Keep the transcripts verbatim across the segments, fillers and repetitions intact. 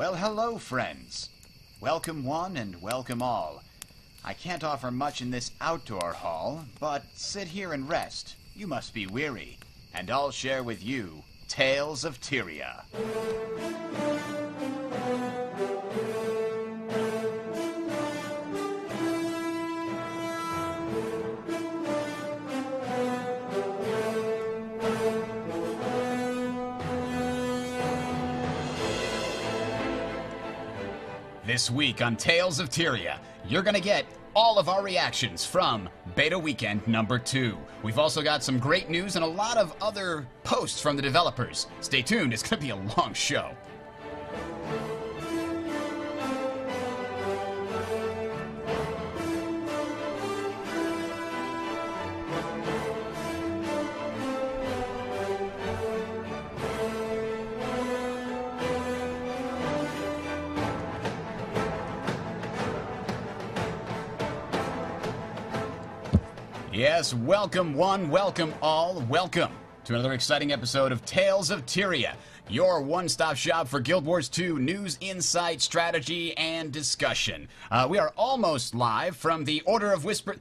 Well, hello, friends. Welcome one and welcome all. I can't offer much in this outdoor hall, but sit here and rest. You must be weary, and I'll share with you Tales of Tyria. This week on Tales of Tyria, you're going to get all of our reactions from Beta Weekend number two. We've also got some great news and a lot of other posts from the developers. Stay tuned, it's going to be a long show. Yes, welcome one, welcome all, welcome to another exciting episode of Tales of Tyria, your one-stop shop for Guild Wars two news, insight, strategy, and discussion. Uh, we are almost live from the Order of Whisper...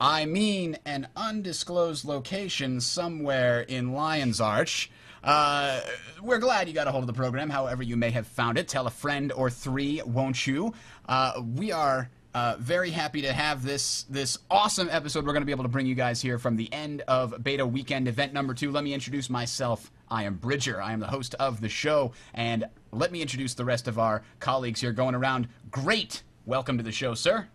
I mean, an undisclosed location somewhere in Lion's Arch. Uh, we're glad you got a hold of the program, however you may have found it. Tell a friend or three, won't you? Uh, we are... Uh, very happy to have this this awesome episode. We're going to be able to bring you guys here from the end of Beta Weekend event number two. Let me introduce myself. I am Bridger. I am the host of the show. And let me introduce the rest of our colleagues here going around. Great. Welcome to the show, sir.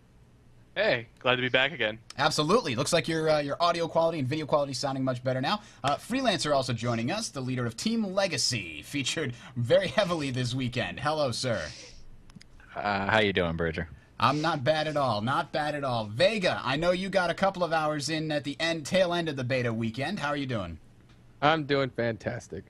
Hey, glad to be back again. Absolutely. Looks like your uh, your audio quality and video quality sounding much better now. Uh, Freelancer also joining us, the leader of Team Legacy, featured very heavily this weekend. Hello, sir. Uh, how you doing, Bridger? I'm not bad at all, not bad at all. Vega, I know you got a couple of hours in at the end, tail end of the beta weekend. How are you doing? I'm doing fantastic.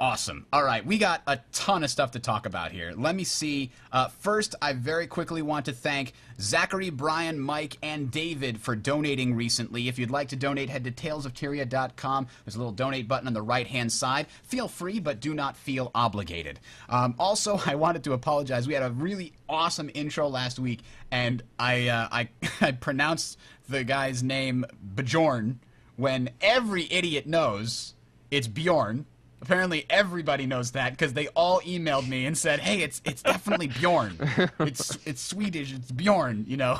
Awesome. All right, we got a ton of stuff to talk about here. Let me see. Uh, first, I very quickly want to thank Zachary, Brian, Mike, and David for donating recently. If you'd like to donate, head to Tales of Tyria dot com. There's a little donate button on the right-hand side. Feel free, but do not feel obligated. Um, also, I wanted to apologize. We had a really awesome intro last week, and I uh, I, I pronounced the guy's name Bjorn when every idiot knows it's Bjorn. Apparently everybody knows that because they all emailed me and said, "Hey, it's it's definitely Bjorn. It's it's Swedish. It's Bjorn, you know."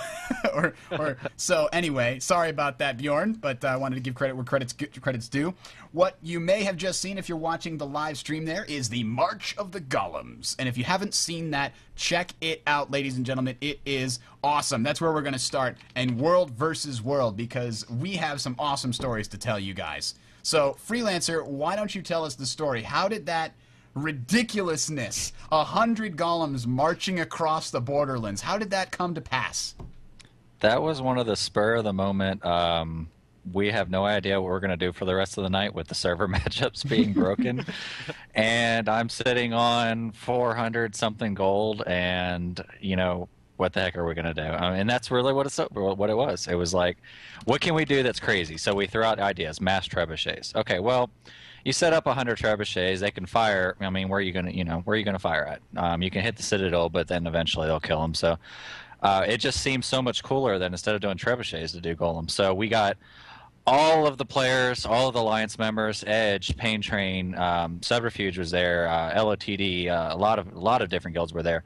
or or so anyway, sorry about that, Bjorn. But I uh, wanted to give credit where credit's credit's due. What you may have just seen, if you're watching the live stream, there is the March of the Golems, and if you haven't seen that, check it out, ladies and gentlemen. It is awesome. That's where we're gonna start, and world versus world, because we have some awesome stories to tell you guys. So, Freelancer, why don't you tell us the story? How did that ridiculousness, a hundred golems marching across the borderlands, how did that come to pass? That was one of the spur of the moment. Um, we have no idea what we're going to do for the rest of the night with the server matchups being broken. And I'm sitting on four hundred something gold, and, you know, what the heck are we going to do? I mean, and that's really what, it's, what it was. It was like, what can we do that's crazy? So we threw out ideas, mass trebuchets. Okay, well, you set up one hundred trebuchets. They can fire. I mean, where are you going to, you know, where are you going to fire at? Um, you can hit the citadel, but then eventually they'll kill them. So uh, it just seems so much cooler than instead of doing trebuchets to do golems. So we got all of the players, all of the Alliance members, Edge, Pain Train, um, Subterfuge was there, uh, L O T D, uh, a lot of a lot of different guilds were there.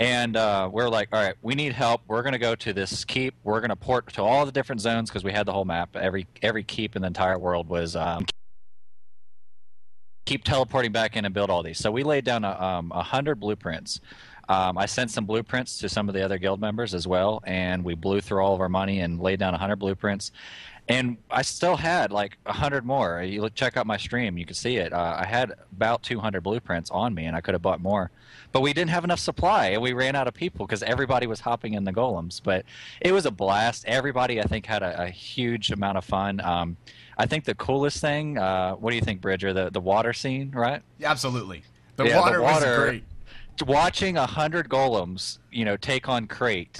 And uh, we're like, all right, we need help. We're going to go to this keep. We're going to port to all the different zones because we had the whole map. Every every keep in the entire world was um, keep teleporting back in and build all these. So we laid down a, um, one hundred blueprints. Um, I sent some blueprints to some of the other guild members as well, and we blew through all of our money and laid down one hundred blueprints. And I still had like one hundred more. You look, check out my stream, you can see it. Uh, I had about two hundred blueprints on me, and I could have bought more. But we didn't have enough supply, and we ran out of people because everybody was hopping in the golems. But it was a blast. Everybody, I think, had a, a huge amount of fun. Um, I think the coolest thing, uh, what do you think, Bridger, the, the water scene, right? Absolutely. The, yeah, water, the water was great. Watching a hundred golems, you know, take on Crate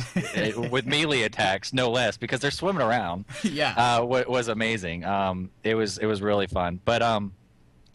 with melee attacks, no less, because they're swimming around. Yeah, uh, was amazing. Um, it was it was really fun. But um,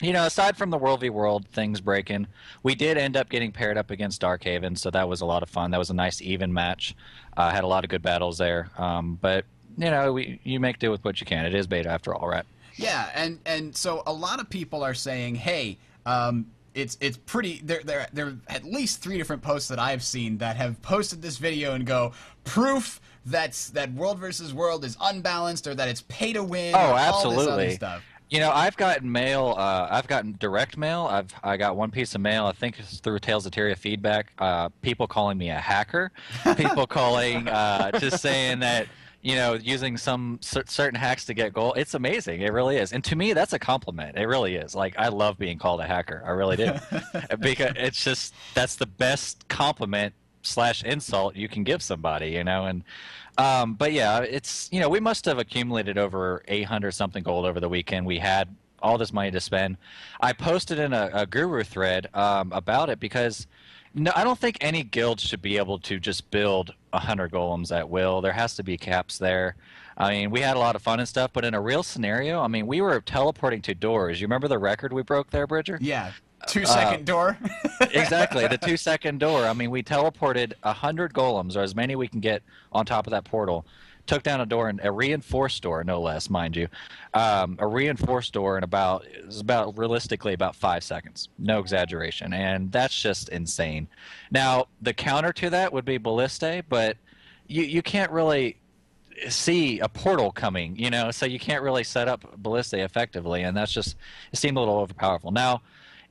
you know, aside from the World v. World things breaking, we did end up getting paired up against Darkhaven, so that was a lot of fun. That was a nice even match. Uh, had a lot of good battles there. Um, but, you know, we, you make do with what you can. It is beta after all, right? Yeah, and, and so a lot of people are saying, hey, um, it's it's pretty, there, there, there are at least three different posts that I've seen that have posted this video and go, proof that's, that World versus. World is unbalanced or that it's pay to win. Oh, absolutely. All this other stuff. You know, I've gotten mail. Uh, I've gotten direct mail. I've I got one piece of mail. I think it's through Tales of Tyria feedback. Uh, people calling me a hacker. People calling, uh, just saying that, you know, using some cer certain hacks to get gold. It's amazing. It really is. And to me, that's a compliment. It really is. Like, I love being called a hacker. I really do. Because it's just, that's the best compliment slash insult you can give somebody. You know, and. Um, but yeah, it's, you know, we must have accumulated over eight hundred something gold over the weekend. We had all this money to spend. I posted in a, a guru thread um, about it because no, I don't think any guild should be able to just build one hundred golems at will. There has to be caps there. I mean, we had a lot of fun and stuff, but in a real scenario, I mean, we were teleporting to doors. You remember the record we broke there, Bridger? Yeah. Two-second uh, door? Exactly, the two-second door. I mean, we teleported one hundred golems, or as many we can get on top of that portal, took down a door, and a reinforced door, no less, mind you, um, a reinforced door in about, it was about realistically about five seconds, no exaggeration, and that's just insane. Now, the counter to that would be Ballistae, but you, you can't really see a portal coming, you know, so you can't really set up Ballistae effectively, and that's just, it seemed a little overpowerful. Now,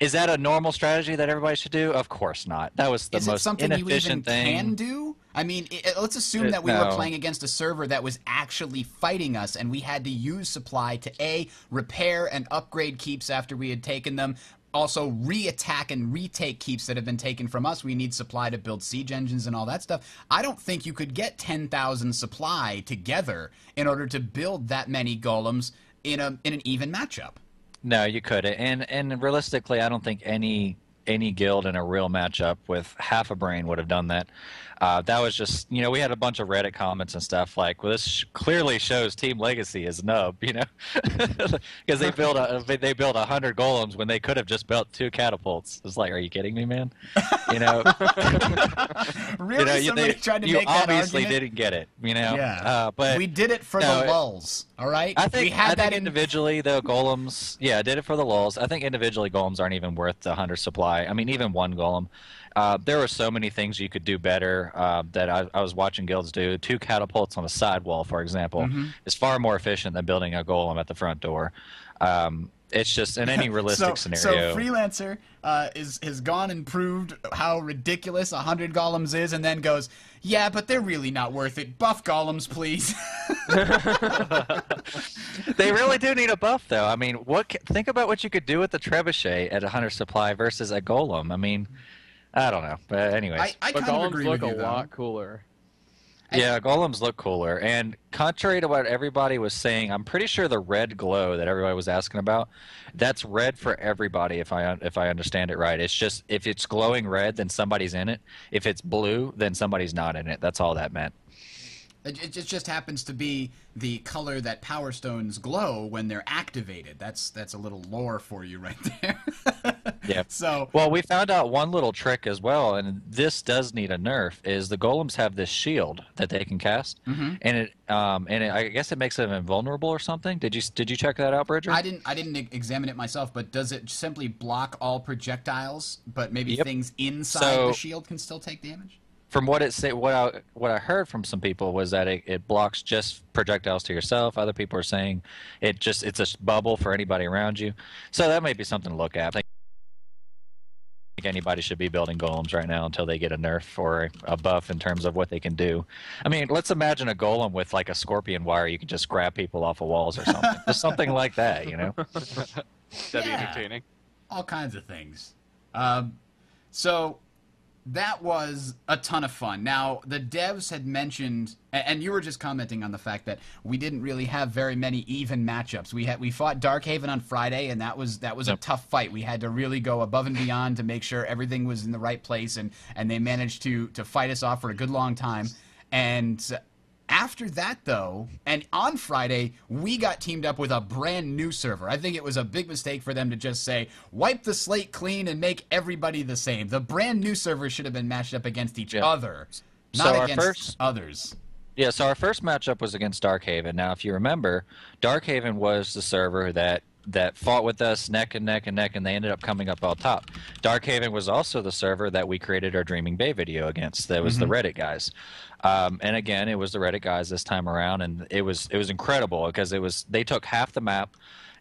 is that a normal strategy that everybody should do? Of course not. That was the Is most inefficient thing. Is it something you even can do? I mean, it, let's assume it, that we no. were playing against a server that was actually fighting us, and we had to use supply to, A, repair and upgrade keeps after we had taken them, also re-attack and retake keeps that have been taken from us. We need supply to build siege engines and all that stuff. I don't think you could get ten thousand supply together in order to build that many golems in, a, in an even matchup. No, you could, and and realistically, I don't think any any guild in a real matchup with half a brain would have done that. Uh, that was just, you know, we had a bunch of Reddit comments and stuff like, well, this sh clearly shows Team Legacy is nub, you know, because they built a, they built a hundred golems when they could have just built two catapults. It's like, are you kidding me, man? You know, really, you know, you, somebody they, tried to you make that argument? You obviously didn't get it, you know. Yeah. Uh, but we did it for no, the lulz. All right, I think, we had I that think in... individually, though, golems, yeah, I did it for the lulz. I think individually, golems aren't even worth one hundred supply. I mean, even one golem. Uh, there were so many things you could do better uh, that I, I was watching guilds do. Two catapults on a sidewall, for example, mm-hmm. is far more efficient than building a golem at the front door. Um, it's just in any realistic so, scenario. So Freelancer uh, is, has gone and proved how ridiculous one hundred golems is and then goes, yeah, but they're really not worth it. Buff golems, please. They really do need a buff, though. I mean, what? Think about what you could do with the trebuchet at one hundred supply versus a golem. I mean, I don't know. But anyways. I, I but golems look a though. lot cooler. Yeah, golems look cooler. And contrary to what everybody was saying, I'm pretty sure the red glow that everybody was asking about, that's red for everybody if I if I understand it right. It's just if it's glowing red, then somebody's in it. If it's blue, then somebody's not in it. That's all that meant. It, it just happens to be the color that power stones glow when they're activated. That's that's a little lore for you right there. Yeah. So well, we found out one little trick as well, and this does need a nerf. Is the golems have this shield that they can cast, mm-hmm. and it um and it, I guess it makes them invulnerable or something. Did you did you check that out, Bridger? I didn't I didn't examine it myself, but does it simply block all projectiles? But maybe yep. things inside so, the shield can still take damage. From what it say, what I what I heard from some people was that it, it blocks just projectiles to yourself. Other people are saying it just it's a bubble for anybody around you. So that may be something to look at. I think anybody should be building golems right now until they get a nerf or a buff in terms of what they can do. I mean, let's imagine a golem with like a scorpion wire. You can just grab people off of walls or something, just something like that. You know, that'd yeah. be entertaining. All kinds of things. Um, so. That was a ton of fun. Now, the devs had mentioned, and you were just commenting on the fact that we didn't really have very many even matchups. We had we fought Darkhaven on Friday, and that was that was yep. a tough fight. We had to really go above and beyond to make sure everything was in the right place, and, and they managed to, to fight us off for a good long time. And After that, though, and on Friday, we got teamed up with a brand new server. I think it was a big mistake for them to just say, wipe the slate clean and make everybody the same. The brand new servers should have been matched up against each yeah. other, not so against first... others. Yeah, so our first matchup was against Darkhaven. Now, if you remember, Darkhaven was the server that, that fought with us neck and neck and neck, and they ended up coming up on top. Darkhaven was also the server that we created our Dreaming Bay video against. That was mm-hmm. the Reddit guys. Um, and again, it was the Reddit guys this time around, and it was it was incredible because it was they took half the map,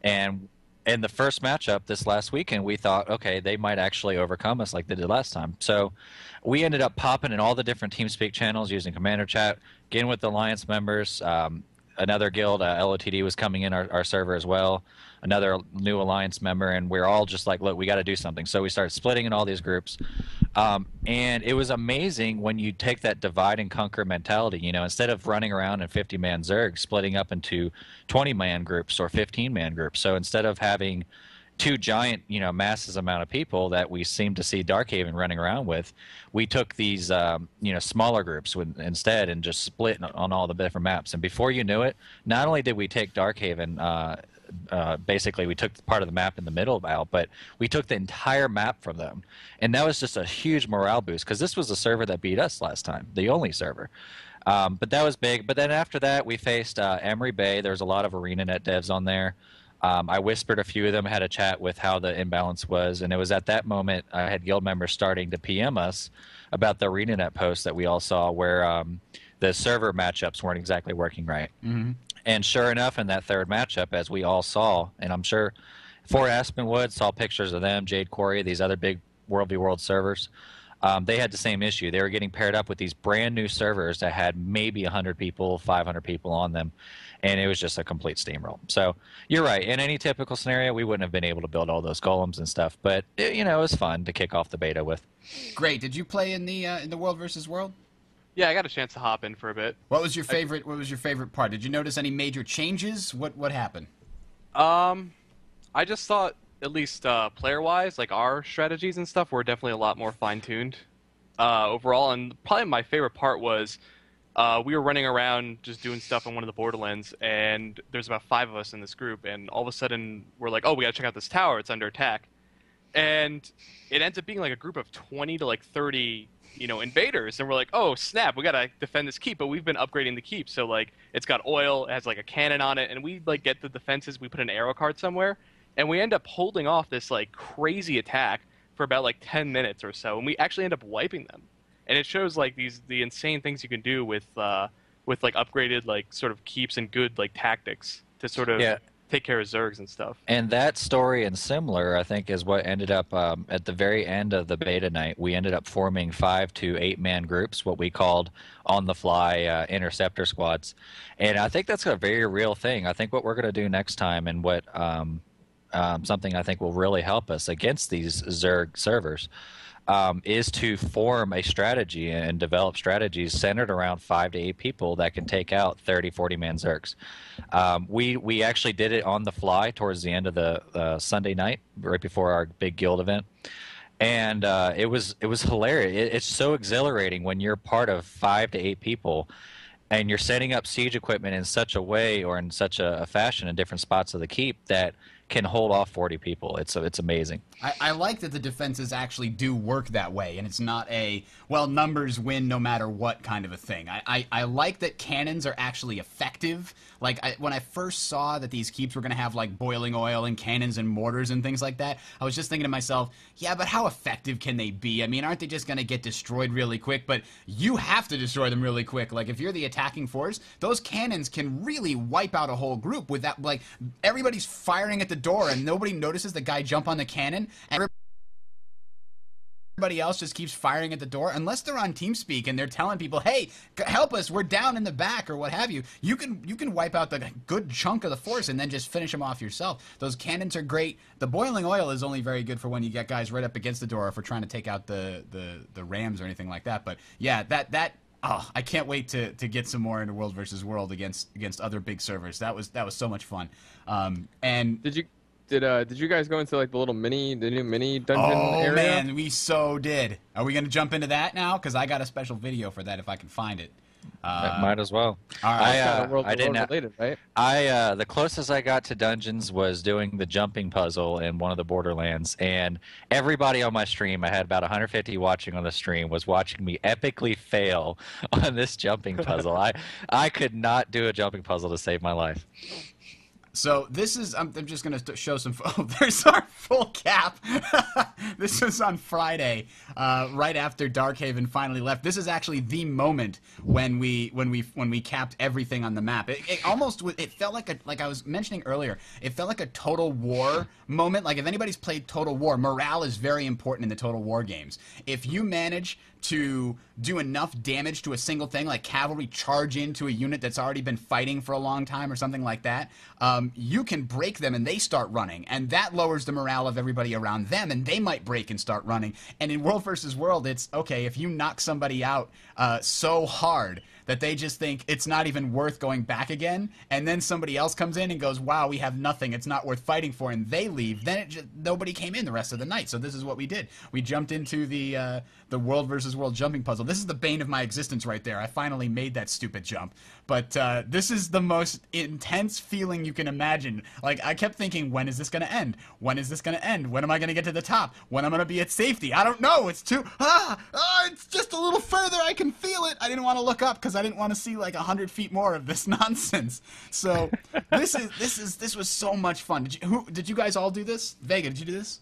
and in the first matchup this last weekend, we thought, okay, they might actually overcome us like they did last time. So we ended up popping in all the different TeamSpeak channels using Commander Chat, again with the Alliance members. Um, another guild, uh, L O T D, was coming in our, our server as well, another new Alliance member, and we're all just like, look, we got to do something. So we started splitting in all these groups. Um, and it was amazing when you take that divide and conquer mentality. You know, instead of running around in fifty-man Zerg, splitting up into twenty-man groups or fifteen-man groups. So instead of having two giant, you know, masses amount of people that we seem to see Darkhaven running around with, we took these, um, you know, smaller groups with, instead and just split on all the different maps. And before you knew it, not only did we take Darkhaven, uh, Uh, basically we took part of the map in the middle out, but we took the entire map from them. And that was just a huge morale boost because this was the server that beat us last time, the only server. Um, but that was big. But then after that, we faced uh, Emery Bay. There's a lot of ArenaNet devs on there. Um, I whispered a few of them, had a chat with how the imbalance was, and it was at that moment I had guild members starting to P M us about the ArenaNet post that we all saw where um, the server matchups weren't exactly working right. Mm-hmm. And sure enough, in that third matchup, as we all saw, and I'm sure Fort Aspenwood saw pictures of them, Jade Quarry, these other big World v. World servers, um, they had the same issue. They were getting paired up with these brand new servers that had maybe one hundred people, five hundred people on them, and it was just a complete steamroll. So you're right. In any typical scenario, we wouldn't have been able to build all those golems and stuff, but it, you know, it was fun to kick off the beta with. Great. Did you play in the uh, in the World versus World? Yeah, I got a chance to hop in for a bit. What was your favorite? What was your favorite part? Did you notice any major changes? What What happened? Um, I just thought, at least uh, player-wise, like our strategies and stuff were definitely a lot more fine-tuned uh, overall. And probably my favorite part was uh, we were running around just doing stuff on one of the Borderlands, and there's about five of us in this group, and all of a sudden we're like, "Oh, we gotta check out this tower; it's under attack." And it ends up being like a group of twenty to like thirty. You know, invaders, and we're like, oh snap, we gotta defend this keep, but we've been upgrading the keep, so like it's got oil, it has like a cannon on it, and we like get the defenses, we put an arrow card somewhere, and we end up holding off this like crazy attack for about like ten minutes or so, and we actually end up wiping them. And it shows like these the insane things you can do with uh with like upgraded like sort of keeps and good like tactics to sort of yeah. take care of Zergs and stuff. And that story and similar, I think, is what ended up um, at the very end of the beta night. We ended up forming five to eight man groups, what we called on-the-fly uh, interceptor squads. And I think that's a very real thing. I think what we're going to do next time, and what um, um, something I think will really help us against these Zerg servers, Um, is to form a strategy and develop strategies centered around five to eight people that can take out thirty, forty man Zergs. Um, we we actually did it on the fly towards the end of the uh, Sunday night, right before our big guild event, and uh, it was it was hilarious. It, it's so exhilarating when you're part of five to eight people, and you're setting up siege equipment in such a way or in such a, a fashion in different spots of the keep that can hold off forty people. It's it's amazing. I, I like that the defenses actually do work that way, and it's not a, well, numbers win no matter what kind of a thing. I, I, I like that cannons are actually effective. Like, I, when I first saw that these keeps were going to have, like, boiling oil and cannons and mortars and things like that, I was just thinking to myself, yeah, but how effective can they be? I mean, aren't they just going to get destroyed really quick? But you have to destroy them really quick. Like, if you're the attacking force, those cannons can really wipe out a whole group with that, like, everybody's firing at the door and nobody notices the guy jump on the cannon, and everybody else just keeps firing at the door unless they're on TeamSpeak and they're telling people, hey, help us, we're down in the back or what have you. You can you can wipe out the good chunk of the force and then just finish them off yourself. Those cannons are great. The boiling oil is only very good for when you get guys right up against the door or for trying to take out the the, the rams or anything like that. But yeah, that that oh, I can't wait to, to get some more into World versus World against against other big servers. That was that was so much fun. Um, and did you did uh did you guys go into like the little mini the new mini dungeon oh, area? Oh man, we so did. Are we gonna jump into that now? Because I got a special video for that if I can find it. Uh, might as well. Right. I, uh, world, I didn't. Related, right? I uh, the closest I got to dungeons was doing the jumping puzzle in one of the Borderlands, and everybody on my stream, I had about one hundred fifty watching on the stream, was watching me epically fail on this jumping puzzle. I I could not do a jumping puzzle to save my life. So this is. I'm, I'm just going to show some. Oh, there's our full cap. This was on Friday, uh, right after Darkhaven finally left. This is actually the moment when we when we when we capped everything on the map. It, it almost it felt like a like I was mentioning earlier. It felt like a Total War moment. Like if anybody's played Total War, morale is very important in the Total War games. If you manage to do enough damage to a single thing, like cavalry charge into a unit that's already been fighting for a long time or something like that, um, you can break them and they start running. And that lowers the morale of everybody around them, and they might break and start running. And in World versus. World, it's, okay, if you knock somebody out uh, so hard that they just think it's not even worth going back again, and then somebody else comes in and goes, wow, we have nothing, it's not worth fighting for, and they leave, then it just, nobody came in the rest of the night. So this is what we did. We jumped into the uh, the World versus. World jumping puzzle. This is the bane of my existence right there. I finally made that stupid jump. But uh, this is the most intense feeling you can imagine. Like, I kept thinking, when is this going to end? When is this going to end? When am I going to get to the top? When am I going to be at safety? I don't know. It's too... Ah! Ah! It's just a little further. I can feel it. I didn't want to look up because I didn't want to see, like, one hundred feet more of this nonsense. So, this is this is this was so much fun. Did you, who, did you guys all do this? Vega, did you do this?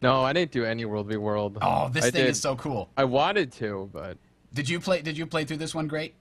No, I didn't do any World v. World. Oh, this I thing did. is so cool. I wanted to, but... Did you play Did you play through this one, Great?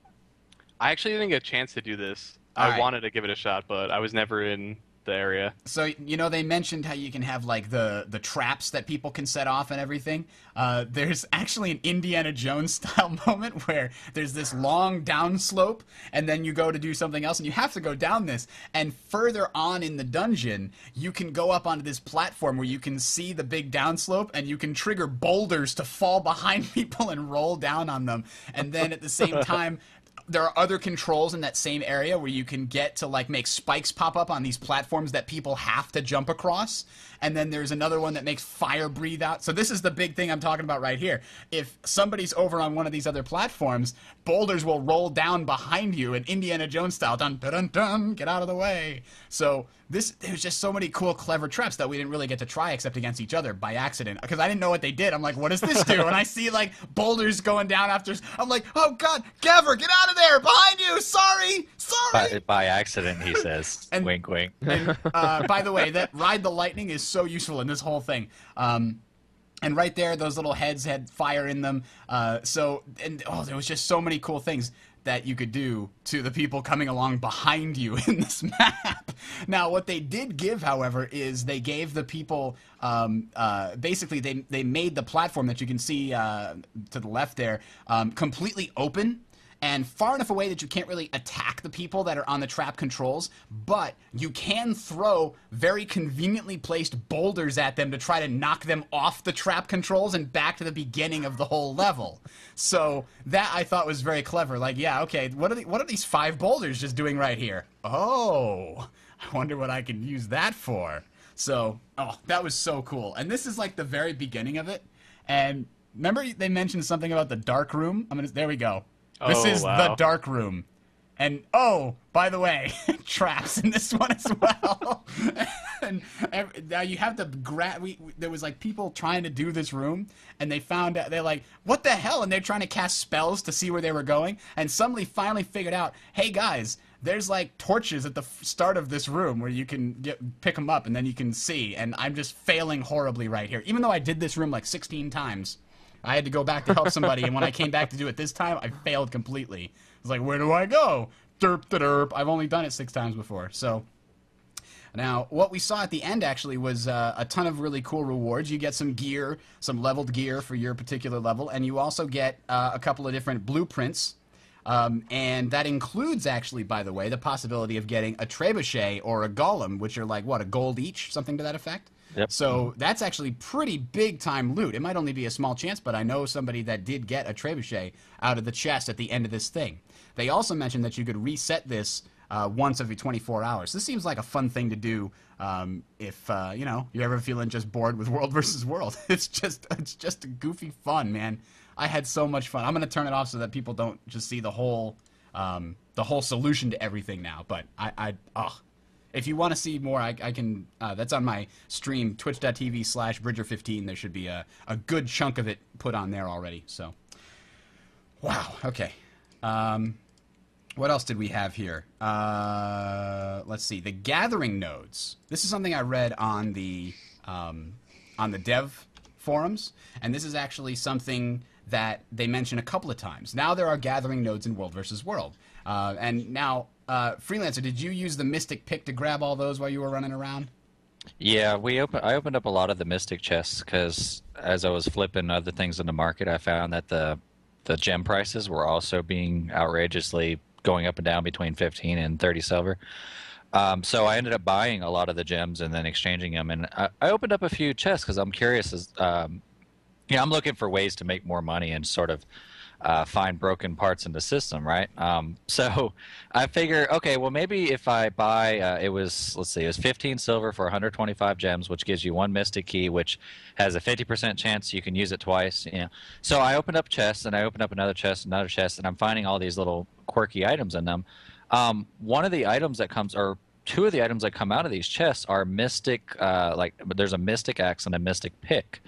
I actually didn't get a chance to do this. All I right. wanted to give it a shot, but I was never in the area. So, you know, they mentioned how you can have, like, the, the traps that people can set off and everything. Uh, there's actually an Indiana Jones-style moment where there's this long downslope, and then you go to do something else, and you have to go down this. And further on in the dungeon, you can go up onto this platform where you can see the big downslope, and you can trigger boulders to fall behind people and roll down on them. And then at the same time... There are other controls in that same area where you can get to, like, make spikes pop up on these platforms that people have to jump across. And then there's another one that makes fire breathe out. So this is the big thing I'm talking about right here. If somebody's over on one of these other platforms, boulders will roll down behind you in Indiana Jones style. Dun, dun, dun, dun, get out of the way. So this, there's just so many cool, clever traps that we didn't really get to try except against each other by accident. Because I didn't know what they did. I'm like, what does this do? And I see, like, boulders going down after. I'm like, oh, God, Gavver, get out of there! Behind you! Sorry! Sorry! By, by accident, he says. And, wink, wink. And, uh, by the way, that Ride the Lightning is so useful in this whole thing. Um... And right there, those little heads had fire in them. Uh, so, and oh, there was just so many cool things that you could do to the people coming along behind you in this map. Now, what they did give, however, is they gave the people, um, uh, basically, they, they made the platform that you can see uh, to the left there um, completely open. And far enough away that you can't really attack the people that are on the trap controls, but you can throw very conveniently placed boulders at them to try to knock them off the trap controls and back to the beginning of the whole level. So that I thought was very clever. Like, yeah, okay, what are the, what are these five boulders just doing right here? Oh, I wonder what I can use that for. So, oh, that was so cool. And this is like the very beginning of it. And remember they mentioned something about the dark room? I'm gonna, there we go. This oh, is wow. the dark room. And, oh, by the way, traps in this one as well. And every, now you have to grab... We, we, there was, like, people trying to do this room, and they found out... They're like, what the hell? And they're trying to cast spells to see where they were going. And somebody finally figured out, hey, guys, there's, like, torches at the f start of this room where you can get, pick them up, and then you can see. And I'm just failing horribly right here. Even though I did this room, like, sixteen times. I had to go back to help somebody, and when I came back to do it this time, I failed completely. I was like, where do I go? Derp da derp. I've only done it six times before. So now what we saw at the end actually was uh, a ton of really cool rewards. You get some gear, some leveled gear for your particular level, and you also get uh, a couple of different blueprints. Um, and that includes, actually, by the way, the possibility of getting a trebuchet or a golem, which are like, what, a gold each? Something to that effect? Yep. So that's actually pretty big-time loot. It might only be a small chance, but I know somebody that did get a trebuchet out of the chest at the end of this thing. They also mentioned that you could reset this uh, once every twenty-four hours. This seems like a fun thing to do um, if, uh, you know, you're ever feeling just bored with World versus. World. It's just, it's just goofy fun, man. I had so much fun. I'm going to turn it off so that people don't just see the whole um, the whole solution to everything now. But I, I oh, if you want to see more, I, I can. Uh, that's on my stream, twitch dot t v slash Bridger fifteen. There should be a, a good chunk of it put on there already. So, wow. Okay. Um, what else did we have here? Uh, let's see. The gathering nodes. This is something I read on the um, on the dev forums, and this is actually something that they mention a couple of times. Now there are gathering nodes in World versus. World. Uh, and now, uh, Freelancer, did you use the Mystic Pick to grab all those while you were running around? Yeah, we open, I opened up a lot of the Mystic chests because as I was flipping other things in the market, I found that the, the gem prices were also being outrageously going up and down between fifteen and thirty silver. Um, so I ended up buying a lot of the gems and then exchanging them. And I, I opened up a few chests because I'm curious as... Um, Yeah, I'm looking for ways to make more money and sort of uh, find broken parts in the system, right? Um, so I figure, okay, well, maybe if I buy, uh, it was, let's see, it was fifteen silver for one hundred twenty-five gems, which gives you one Mystic Key, which has a fifty percent chance you can use it twice. You know? So I opened up chests, and I opened up another chest, another chest, and I'm finding all these little quirky items in them. Um, one of the items that comes, or two of the items that come out of these chests are Mystic, uh, like there's a Mystic Axe and a Mystic Pick.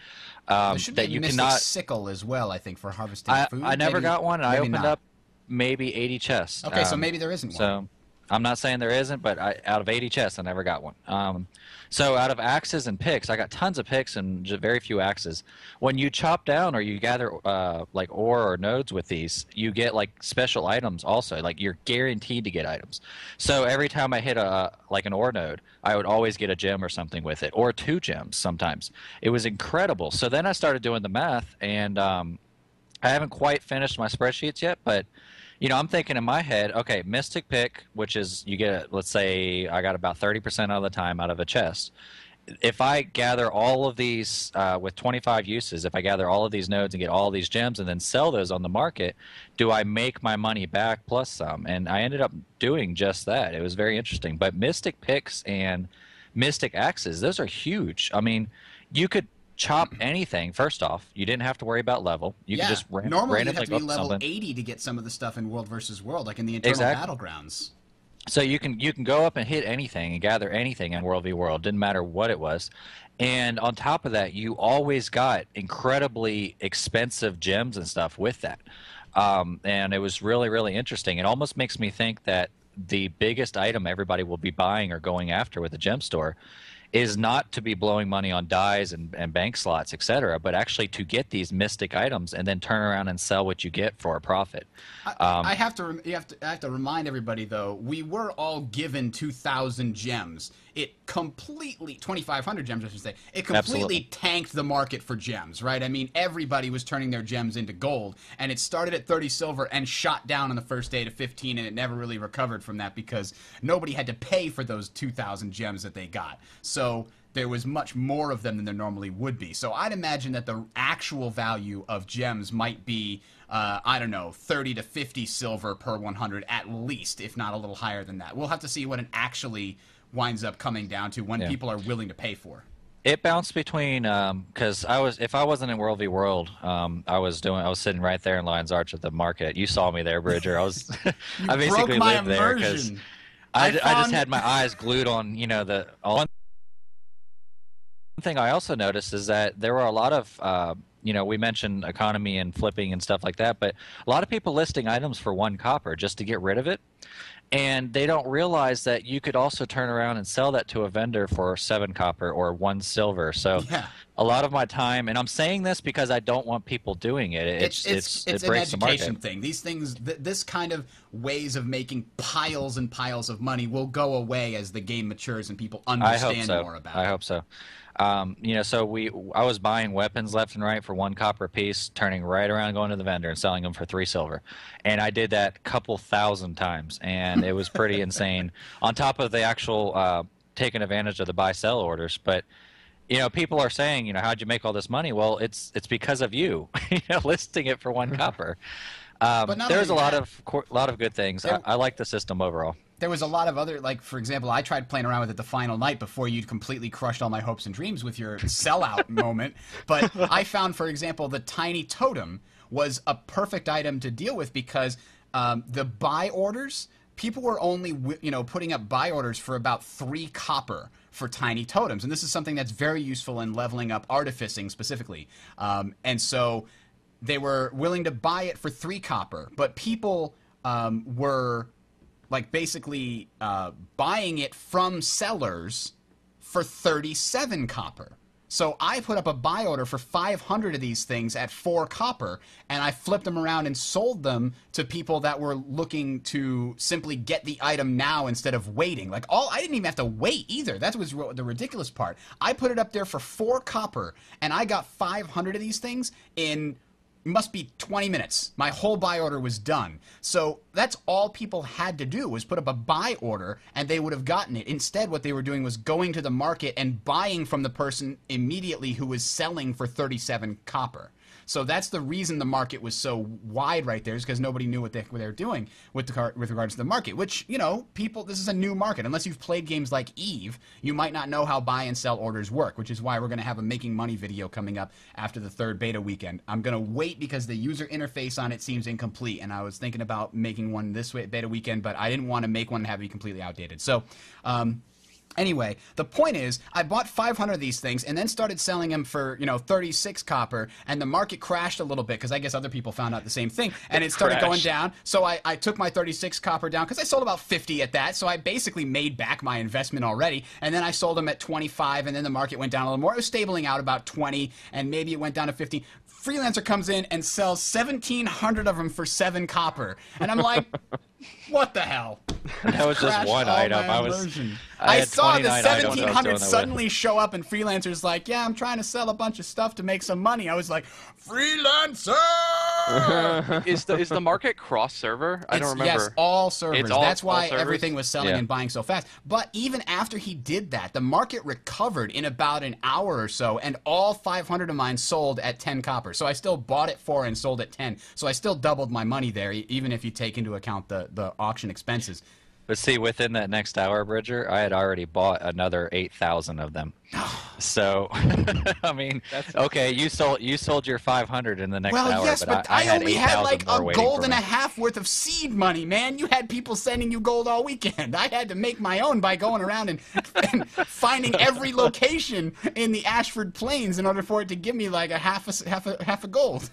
Um, there should that be you Mystic cannot sickle as well, I think, for harvesting I, food. I never maybe, got one. And I opened not. up maybe eighty chests. Okay, um, so maybe there isn't one. So I'm not saying there isn't, but I, out of eighty chests, I never got one. Um, so out of axes and picks, I got tons of picks and very few axes. When you chop down or you gather uh, like ore or nodes with these, you get like special items also. Like you're guaranteed to get items. So every time I hit a like an ore node, I would always get a gem or something with it, or two gems sometimes. It was incredible. So then I started doing the math, and um, I haven't quite finished my spreadsheets yet, but you know, I'm thinking in my head, okay, Mystic Pick, which is you get, let's say I got about thirty percent of the time out of a chest. If I gather all of these uh, with twenty-five uses, if I gather all of these nodes and get all these gems and then sell those on the market, do I make my money back plus some? And I ended up doing just that. It was very interesting. But Mystic Picks and Mystic Axes, those are huge. I mean, you could chop anything. First off, you didn't have to worry about level. You yeah. could just ran normally randomly you have to be level something. eighty to get some of the stuff in World versus. World, like in the Eternal exactly. Battlegrounds. So you can you can go up and hit anything and gather anything in World v. World, didn't matter what it was. And on top of that, you always got incredibly expensive gems and stuff with that. Um, and it was really, really interesting. It almost makes me think that the biggest item everybody will be buying or going after with the gem store is not to be blowing money on dies and, and bank slots, et cetera, but actually to get these mystic items and then turn around and sell what you get for a profit. I, um, I have to, you have to, I have to remind everybody though, we were all given two thousand gems. It completely twenty-five hundred gems, I should say. It completely absolutely. tanked the market for gems, right? I mean, everybody was turning their gems into gold, and it started at thirty silver and shot down on the first day to fifteen, and it never really recovered from that because nobody had to pay for those two thousand gems that they got. So So there was much more of them than there normally would be. So I'd imagine that the actual value of gems might be, uh, I don't know, thirty to fifty silver per one hundred at least, if not a little higher than that. We'll have to see what it actually winds up coming down to when yeah. people are willing to pay for. It bounced between because um, I was if I wasn't in World v. World, um, I was doing I was sitting right there in Lion's Arch at the market. You saw me there, Bridger. I was I basically lived there because I, I, found... I just had my eyes glued on you know the on. One thing I also noticed is that there were a lot of, uh, you know, we mentioned economy and flipping and stuff like that, but a lot of people listing items for one copper just to get rid of it. And they don't realize that you could also turn around and sell that to a vendor for seven copper or one silver. So yeah. a lot of my time, and I'm saying this because I don't want people doing it. It's, it's, it's, it's, it's it breaks an education the thing. These things, th this kind of ways of making piles and piles of money will go away as the game matures and people understand I hope so. more about it. I hope so. Um, you know, so we I was buying weapons left and right for one copper a piece, turning right around, going to the vendor and selling them for three silver. And I did that a couple thousand times, and it was pretty insane. On top of the actual uh, taking advantage of the buy-sell orders, but you know, people are saying, you know, how'd you make all this money? Well, it's it's because of you, you know, listing it for one copper. Um, there's a lot of lot of good things. I, I like the system overall. There was a lot of other, like, for example, I tried playing around with it the final night before you'd completely crushed all my hopes and dreams with your sellout moment. But I found, for example, the tiny totem was a perfect item to deal with because Um, the buy orders, people were only you know putting up buy orders for about three copper for tiny totems, and this is something that's very useful in leveling up artificing specifically. Um, and so they were willing to buy it for three copper, but people um, were like basically uh, buying it from sellers for thirty-seven copper. So I put up a buy order for five hundred of these things at four copper, and I flipped them around and sold them to people that were looking to simply get the item now instead of waiting. Like, all, I didn't even have to wait either. That was the ridiculous part. I put it up there for four copper, and I got five hundred of these things in, must be twenty minutes. My whole buy order was done. So that's all people had to do was put up a buy order and they would have gotten it. Instead, what they were doing was going to the market and buying from the person immediately who was selling for thirty-seven copper. So that's the reason the market was so wide right there, is because nobody knew what they, what they were doing with, the, with regards to the market, which, you know, people, this is a new market. Unless you've played games like Eve, you might not know how buy and sell orders work, which is why we're going to have a making money video coming up after the third beta weekend. I'm going to wait because the user interface on it seems incomplete, and I was thinking about making one this beta weekend, but I didn't want to make one and have it be completely outdated. So, um... anyway, the point is, I bought five hundred of these things and then started selling them for, you know, thirty-six copper, and the market crashed a little bit because I guess other people found out the same thing, and it, it started crashed. going down. So I, I took my thirty-six copper down because I sold about fifty at that, so I basically made back my investment already, and then I sold them at twenty-five, and then the market went down a little more. It was stabling out about twenty, and maybe it went down to fifteen. Freelancer comes in and sells seventeen hundred of them for seven copper, and I'm like... What the hell? That was just one item. I was. I, I saw the seventeen hundred suddenly show up, and Freelancer's like, "Yeah, I'm trying to sell a bunch of stuff to make some money." I was like, "Freelancer!" Is the is the market cross server? I don't remember. Yes, all servers. It's all, That's why all servers? everything was selling yeah. and buying so fast. But even after he did that, the market recovered in about an hour or so, and all five hundred of mine sold at ten copper. So I still bought it for and sold at ten. So I still doubled my money there, even if you take into account the. the auction expenses. But see, within that next hour, Bridger, I had already bought another eight thousand of them. So, I mean, That's okay, you sold you sold your five hundred in the next well, hour. Well, yes, but, but I, I, I had only had like a gold and a half worth of seed money, man. You had people sending you gold all weekend. I had to make my own by going around and, and finding every location in the Ashford Plains in order for it to give me like a half a, half a, half a gold.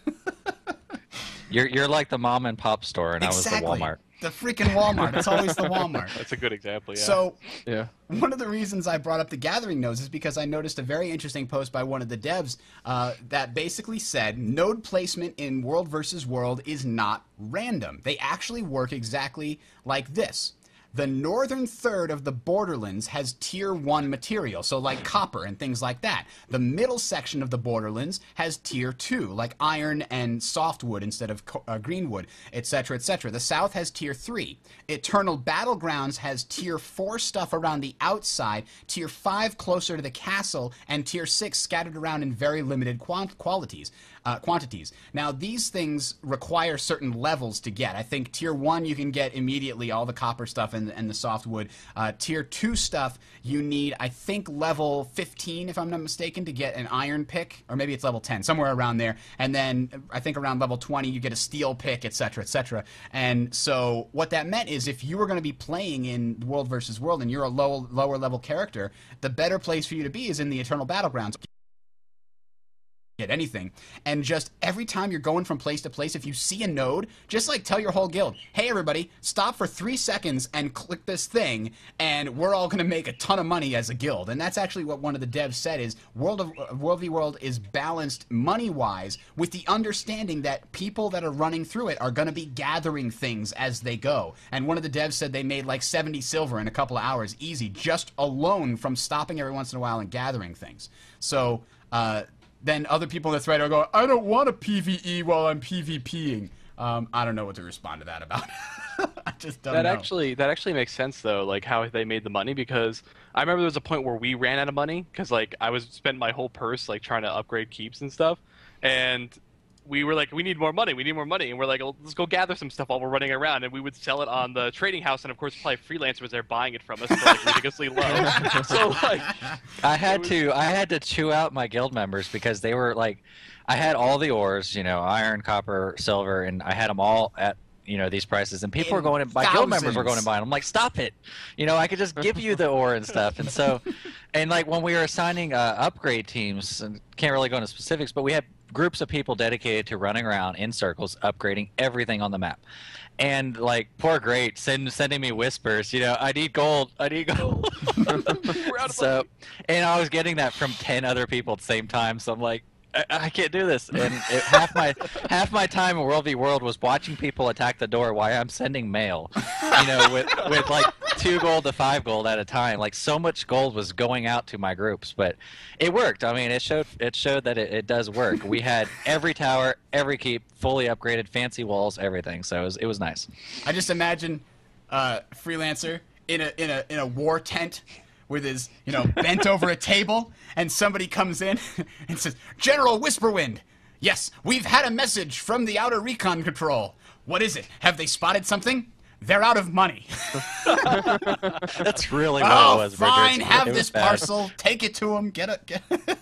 You're, you're like the mom and pop store, and exactly. I was the Walmart. The freaking Walmart. It's always the Walmart. That's a good example, yeah. So yeah. one of the reasons I brought up the Gathering Nodes is because I noticed a very interesting post by one of the devs uh, that basically said node placement in World versus. World is not random. They actually work exactly like this. The northern third of the Borderlands has tier one material, so like copper and things like that. The middle section of the Borderlands has tier two, like iron and softwood instead of uh, greenwood, et cetera, et cetera. The south has tier three. Eternal Battlegrounds has tier four stuff around the outside, tier five closer to the castle, and tier six scattered around in very limited quant qualities. Uh, quantities. Now, these things require certain levels to get. I think tier one, you can get immediately all the copper stuff and, and the softwood. Uh, tier two stuff, you need, I think, level fifteen, if I'm not mistaken, to get an iron pick, or maybe it's level ten, somewhere around there. And then I think around level twenty, you get a steel pick, et cetera, et cetera. And so what that meant is if you were going to be playing in World versus. World and you're a low, lower level character, the better place for you to be is in the Eternal Battlegrounds. Get anything, and just every time you're going from place to place, if you see a node, just like tell your whole guild, hey everybody, stop for three seconds and click this thing, and we're all going to make a ton of money as a guild. And that's actually what one of the devs said is World of uh, World v World is balanced money-wise with the understanding that people that are running through it are going to be gathering things as they go. And one of the devs said they made like seventy silver in a couple of hours, easy, just alone from stopping every once in a while and gathering things. So, uh... then other people in the thread are going, I don't want a P V E while I'm PvPing. Um, I don't know what to respond to that about. I just don't that know. Actually, that actually makes sense, though, like how they made the money, because I remember there was a point where we ran out of money because like, I was spent my whole purse like trying to upgrade keeps and stuff, and we were like, we need more money, we need more money, and we're like, let's go gather some stuff while we're running around, and we would sell it on the trading house, and of course, probably Freelancer was there buying it from us for like ridiculously low. So like, I had was... to, I had to chew out my guild members because they were like, I had all the ores, you know, iron, copper, silver, and I had them all at you know, these prices, and people in are going and my thousands. guild members were going and buying. I'm like, stop it, you know, I could just give you the ore and stuff. And so, and like when we were assigning uh, upgrade teams, and can't really go into specifics, but we had groups of people dedicated to running around in circles upgrading everything on the map. And like, poor Great, send, sending me whispers, you know, I need gold, I need gold. So, and I was getting that from ten other people at the same time, so I'm like, I, I can't do this. And it, half my half my time in World v. World was watching people attack the door while I'm sending mail, you know, with, with like two gold to five gold at a time. Like, so much gold was going out to my groups, but it worked. I mean, it showed it showed that it, it does work. We had every tower, every keep, fully upgraded, fancy walls, everything. So it was it was nice. I just imagine uh, Freelancer in a in a in a war tent, with his, you know, bent over a table, and somebody comes in and says, General Whisperwind, yes, we've had a message from the outer recon control. What is it? Have they spotted something? They're out of money. That's really what oh, it was. Fine, Bridger. have it this parcel, take it to them, get it. Get it.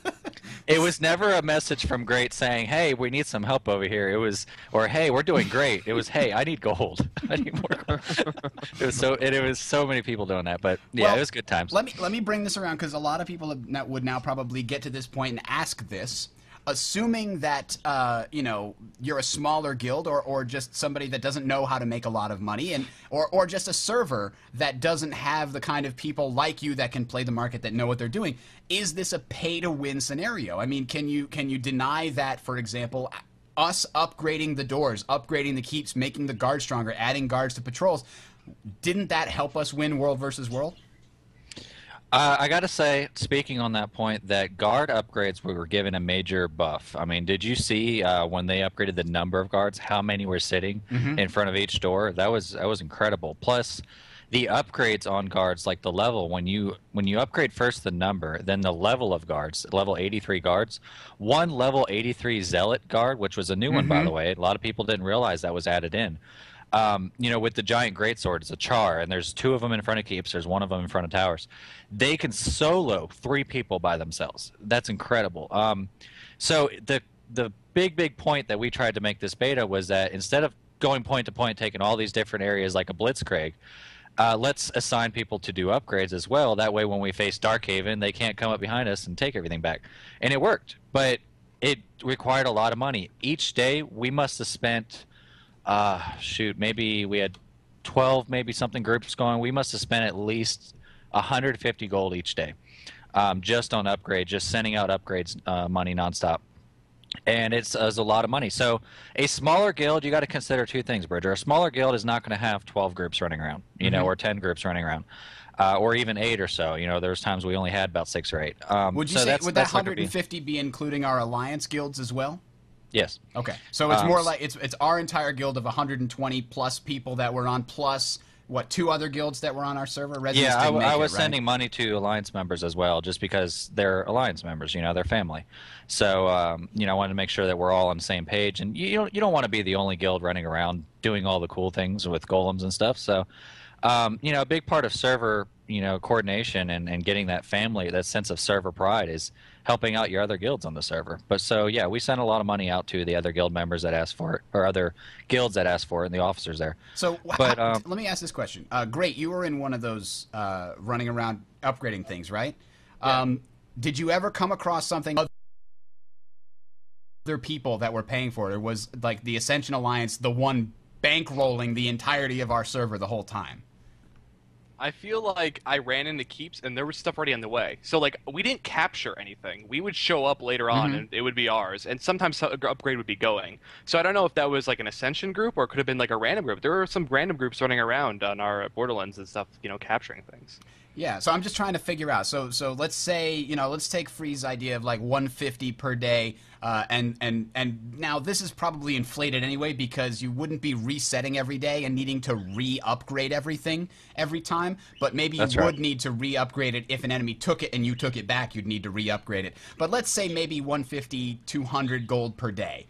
It was never a message from Great saying, hey, we need some help over here. It was, or hey, we're doing great. It was, hey, I need gold. I need more gold. It was so, and it was so many people doing that, but yeah, well, it was good times. Let me, let me bring this around, because a lot of people would now probably get to this point and ask this, assuming that, uh, you know, you're a smaller guild, or, or just somebody that doesn't know how to make a lot of money, and or, or just a server that doesn't have the kind of people like you that can play the market, that know what they're doing. Is this a pay-to-win scenario? I mean, can you, can you deny that, for example, us upgrading the doors, upgrading the keeps, making the guards stronger, adding guards to patrols, didn't that help us win World versus World? Uh, I gotta say, speaking on that point, that guard upgrades, we were given a major buff. I mean, did you see uh, when they upgraded the number of guards, how many were sitting mm-hmm. in front of each door? That was that was incredible. Plus, the upgrades on guards, like the level, when you when you upgrade first the number, then the level of guards, level eighty-three guards, one level eighty-three zealot guard, which was a new mm-hmm. one, by the way. A lot of people didn't realize that was added in. Um, you know, with the giant greatsword, it's a char, and there's two of them in front of keeps, there's one of them in front of towers. They can solo three people by themselves. That's incredible. Um, so the the big, big point that we tried to make this beta was that instead of going point to point, taking all these different areas like a blitzkrieg, uh, let's assign people to do upgrades as well. That way when we face Darkhaven, they can't come up behind us and take everything back. And it worked, but it required a lot of money. Each day, we must have spent... Uh, shoot, maybe we had twelve, maybe something groups going. We must have spent at least one hundred fifty gold each day um, just on upgrades, just sending out upgrades uh, money nonstop. And it's, uh, it's a lot of money. So a smaller guild, you got to consider two things, Bridger. A smaller guild is not going to have twelve groups running around, you mm-hmm. know, or ten groups running around, uh, or even eight or so. You know, there was times we only had about six or eight. Um, would you so say that's, would that's that one hundred fifty be including our alliance guilds as well? Yes. Okay. So it's um, more like it's it's our entire guild of one hundred twenty plus people that we're on, plus what, two other guilds that were on our server. Residents yeah, I, I was it, right? sending money to alliance members as well, just because they're alliance members, you know, they're family. So um, you know, I wanted to make sure that we're all on the same page, and you don't you don't want to be the only guild running around doing all the cool things with golems and stuff. So um, you know, a big part of server you know coordination and and getting that family, that sense of server pride, is helping out your other guilds on the server. But so yeah, we sent a lot of money out to the other guild members that asked for it, or other guilds that asked for it, and the officers there. So but, how, um, let me ask this question. Uh, Great, you were in one of those uh, running around upgrading things, right? Yeah. Um, did you ever come across something other people that were paying for it, or was like the Ascension Alliance the one bankrolling the entirety of our server the whole time? I feel like I ran into keeps, and there was stuff already on the way. So, like, we didn't capture anything. We would show up later on, mm-hmm. and it would be ours. And sometimes an upgrade would be going. So I don't know if that was, like, an Ascension group, or it could have been, like, a random group. There were some random groups running around on our Borderlands and stuff, you know, capturing things. Yeah, so I'm just trying to figure out. So so let's say, you know, let's take Free's idea of, like, one hundred fifty per day. Uh, and, and, and now this is probably inflated anyway, because you wouldn't be resetting every day and needing to re-upgrade everything every time. But maybe That's you right. would need to re-upgrade it if an enemy took it and you took it back. You'd need to re-upgrade it. But let's say maybe one hundred fifty, two hundred gold per day.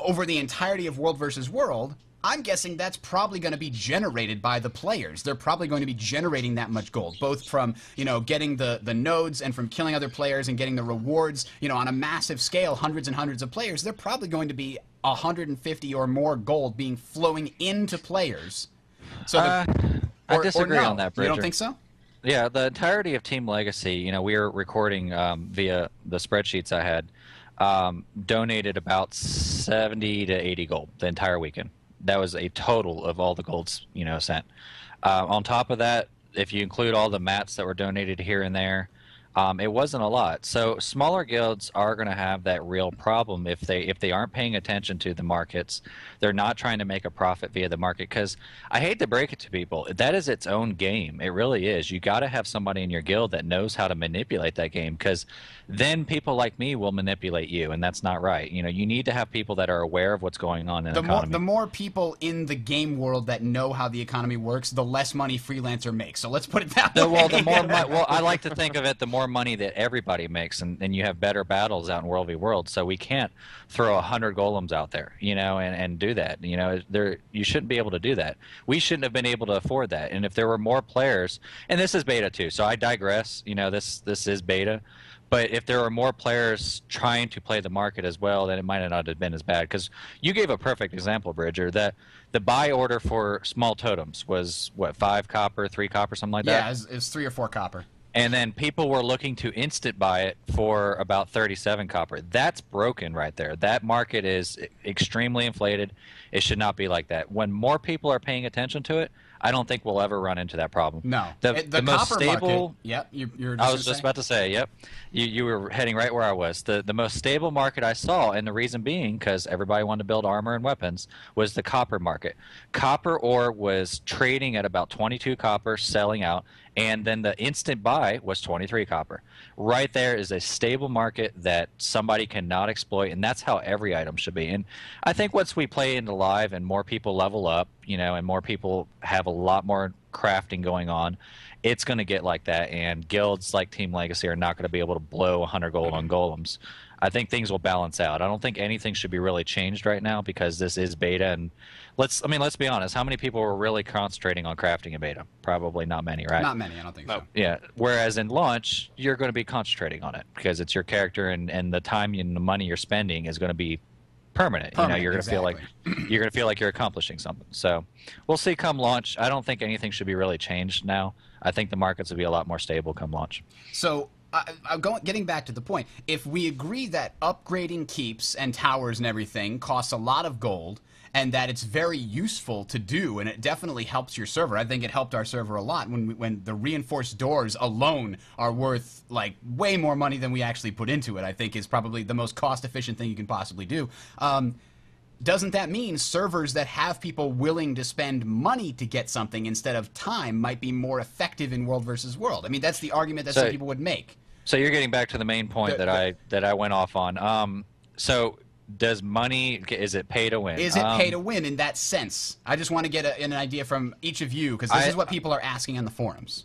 Over the entirety of World versus World, I'm guessing that's probably going to be generated by the players. They're probably going to be generating that much gold, both from, you know, getting the, the nodes and from killing other players and getting the rewards, you know, on a massive scale, hundreds and hundreds of players. They're probably going to be one hundred fifty or more gold being flowing into players. So the, uh, or, I disagree or no. on that, Bridger. You don't think so? Yeah, the entirety of Team Legacy, you know, we were recording um, via the spreadsheets I had, um, donated about seventy to eighty gold the entire weekend. That was a total of all the golds, you know, sent. Uh, on top of that, if you include all the mats that were donated here and there, um, it wasn't a lot. So smaller guilds are going to have that real problem if they if they aren't paying attention to the markets. They're not trying to make a profit via the market, because I hate to break it to people, that is its own game. It really is. You got to have somebody in your guild that knows how to manipulate that game, because then people like me will manipulate you, and that's not right. You know, you need to have people that are aware of what's going on in the economy. More, the more people in the game world that know how the economy works, the less money Freelancer makes. So let's put it that the, way. Well, the more, well, I like to think of it, the more money that everybody makes, and, and you have better battles out in World v. World. So we can't throw a hundred golems out there, you know, and, and do that. You know, there you shouldn't be able to do that. We shouldn't have been able to afford that. And if there were more players, and this is beta too, so I digress. You know, this this is beta, but if there were more players trying to play the market as well, then it might not have been as bad. Because you gave a perfect example, Bridger, that the buy order for small totems was what, five copper, three copper, something like that. Yeah, it's it three or four copper. And then people were looking to instant buy it for about thirty-seven copper. That's broken right there. That market is extremely inflated. It should not be like that. When more people are paying attention to it, I don't think we'll ever run into that problem. No. The, the, the most stable market, yep, you, you're just I was just say. about to say, yep. You, you were heading right where I was. The, the most stable market I saw, and the reason being because everybody wanted to build armor and weapons, was the copper market. Copper ore was trading at about twenty-two copper, selling out, and then the instant buy was twenty-three copper. Right there is a stable market that somebody cannot exploit, and that's how every item should be. And I think once we play into live and more people level up, you know, and more people have a lot more crafting going on, it's going to get like that, and guilds like Team Legacy are not going to be able to blow one hundred gold on golems. I think things will balance out. I don't think anything should be really changed right now, because this is beta, and let's I mean let's be honest, how many people were really concentrating on crafting in beta? Probably not many, right? Not many, I don't think no. so. Yeah, whereas in launch, you're going to be concentrating on it because it's your character, and and the time and the money you're spending is going to be permanent. permanent. You know, you're going to exactly. feel like you're going to feel like you're accomplishing something. So, we'll see come launch. I don't think anything should be really changed now. I think the markets will be a lot more stable come launch. So, I'm going, getting back to the point, if we agree that upgrading keeps and towers and everything costs a lot of gold, and that it's very useful to do, and it definitely helps your server. I think it helped our server a lot when we, when the reinforced doors alone are worth like way more money than we actually put into it. I think is probably the most cost-efficient thing you can possibly do. Um, Doesn't that mean servers that have people willing to spend money to get something instead of time might be more effective in World versus World? I mean, that's the argument that so, some people would make. So you're getting back to the main point the, that the, I that I went off on. Um, so does money, is it pay to win? Is it um, pay to win in that sense? I just want to get a, an idea from each of you, because this I, is what people are asking on the forums.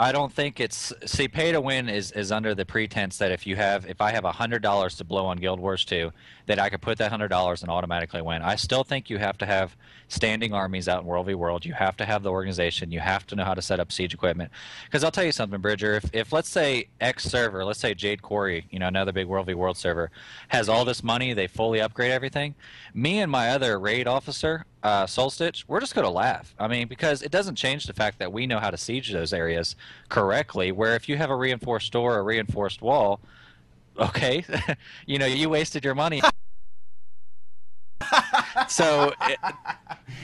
I don't think it's – see, pay to win is, is under the pretense that if you have – if I have one hundred dollars to blow on Guild Wars two, that I could put that one hundred dollars and automatically win. I still think you have to have standing armies out in World v. World. You have to have the organization. You have to know how to set up siege equipment. Because I'll tell you something, Bridger. If, if let's say X server, let's say Jade Quarry, you know, another big World v. World server, has all this money, they fully upgrade everything, me and my other raid officer – Uh, Solstice, we're just going to laugh. I mean, because it doesn't change the fact that we know how to siege those areas correctly, where if you have a reinforced door or a reinforced wall, okay, you know, you wasted your money. So it,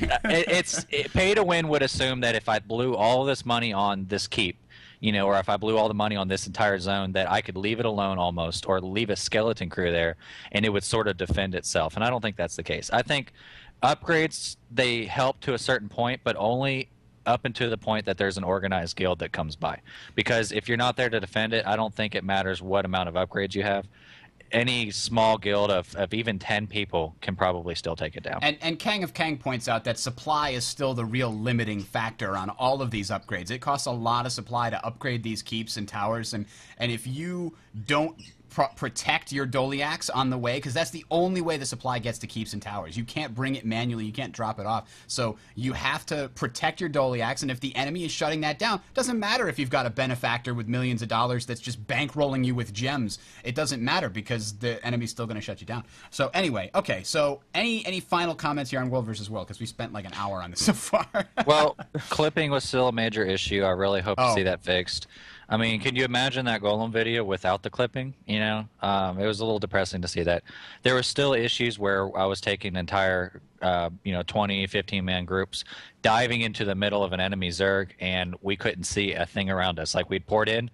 it, it's it, pay to win would assume that if I blew all this money on this keep, you know, or if I blew all the money on this entire zone, that I could leave it alone almost, or leave a skeleton crew there, and it would sort of defend itself. And I don't think that's the case. I think upgrades, they help to a certain point, but only up until the point that there's an organized guild that comes by. Because if you're not there to defend it, I don't think it matters what amount of upgrades you have. Any small guild of, of even ten people can probably still take it down. And, and Kang of Kang points out that supply is still the real limiting factor on all of these upgrades. It costs a lot of supply to upgrade these keeps and towers, and, and if you don't pro protect your Doliax on the way, because that's the only way the supply gets to keeps and towers. You can't bring it manually. You can't drop it off. So you have to protect your Doliax, and if the enemy is shutting that down, doesn't matter if you've got a benefactor with millions of dollars that's just bankrolling you with gems. It doesn't matter because the enemy's still going to shut you down. So anyway, okay, so any any final comments here on World versus. World? Because we spent like an hour on this so far. Well, clipping was still a major issue. I really hope oh. to see that fixed. I mean, can you imagine that Golem video without the clipping? You know, um, it was a little depressing to see that. There were still issues where I was taking entire, uh, you know, twenty, fifteen-man groups, diving into the middle of an enemy Zerg, and we couldn't see a thing around us. Like, we'd poured in,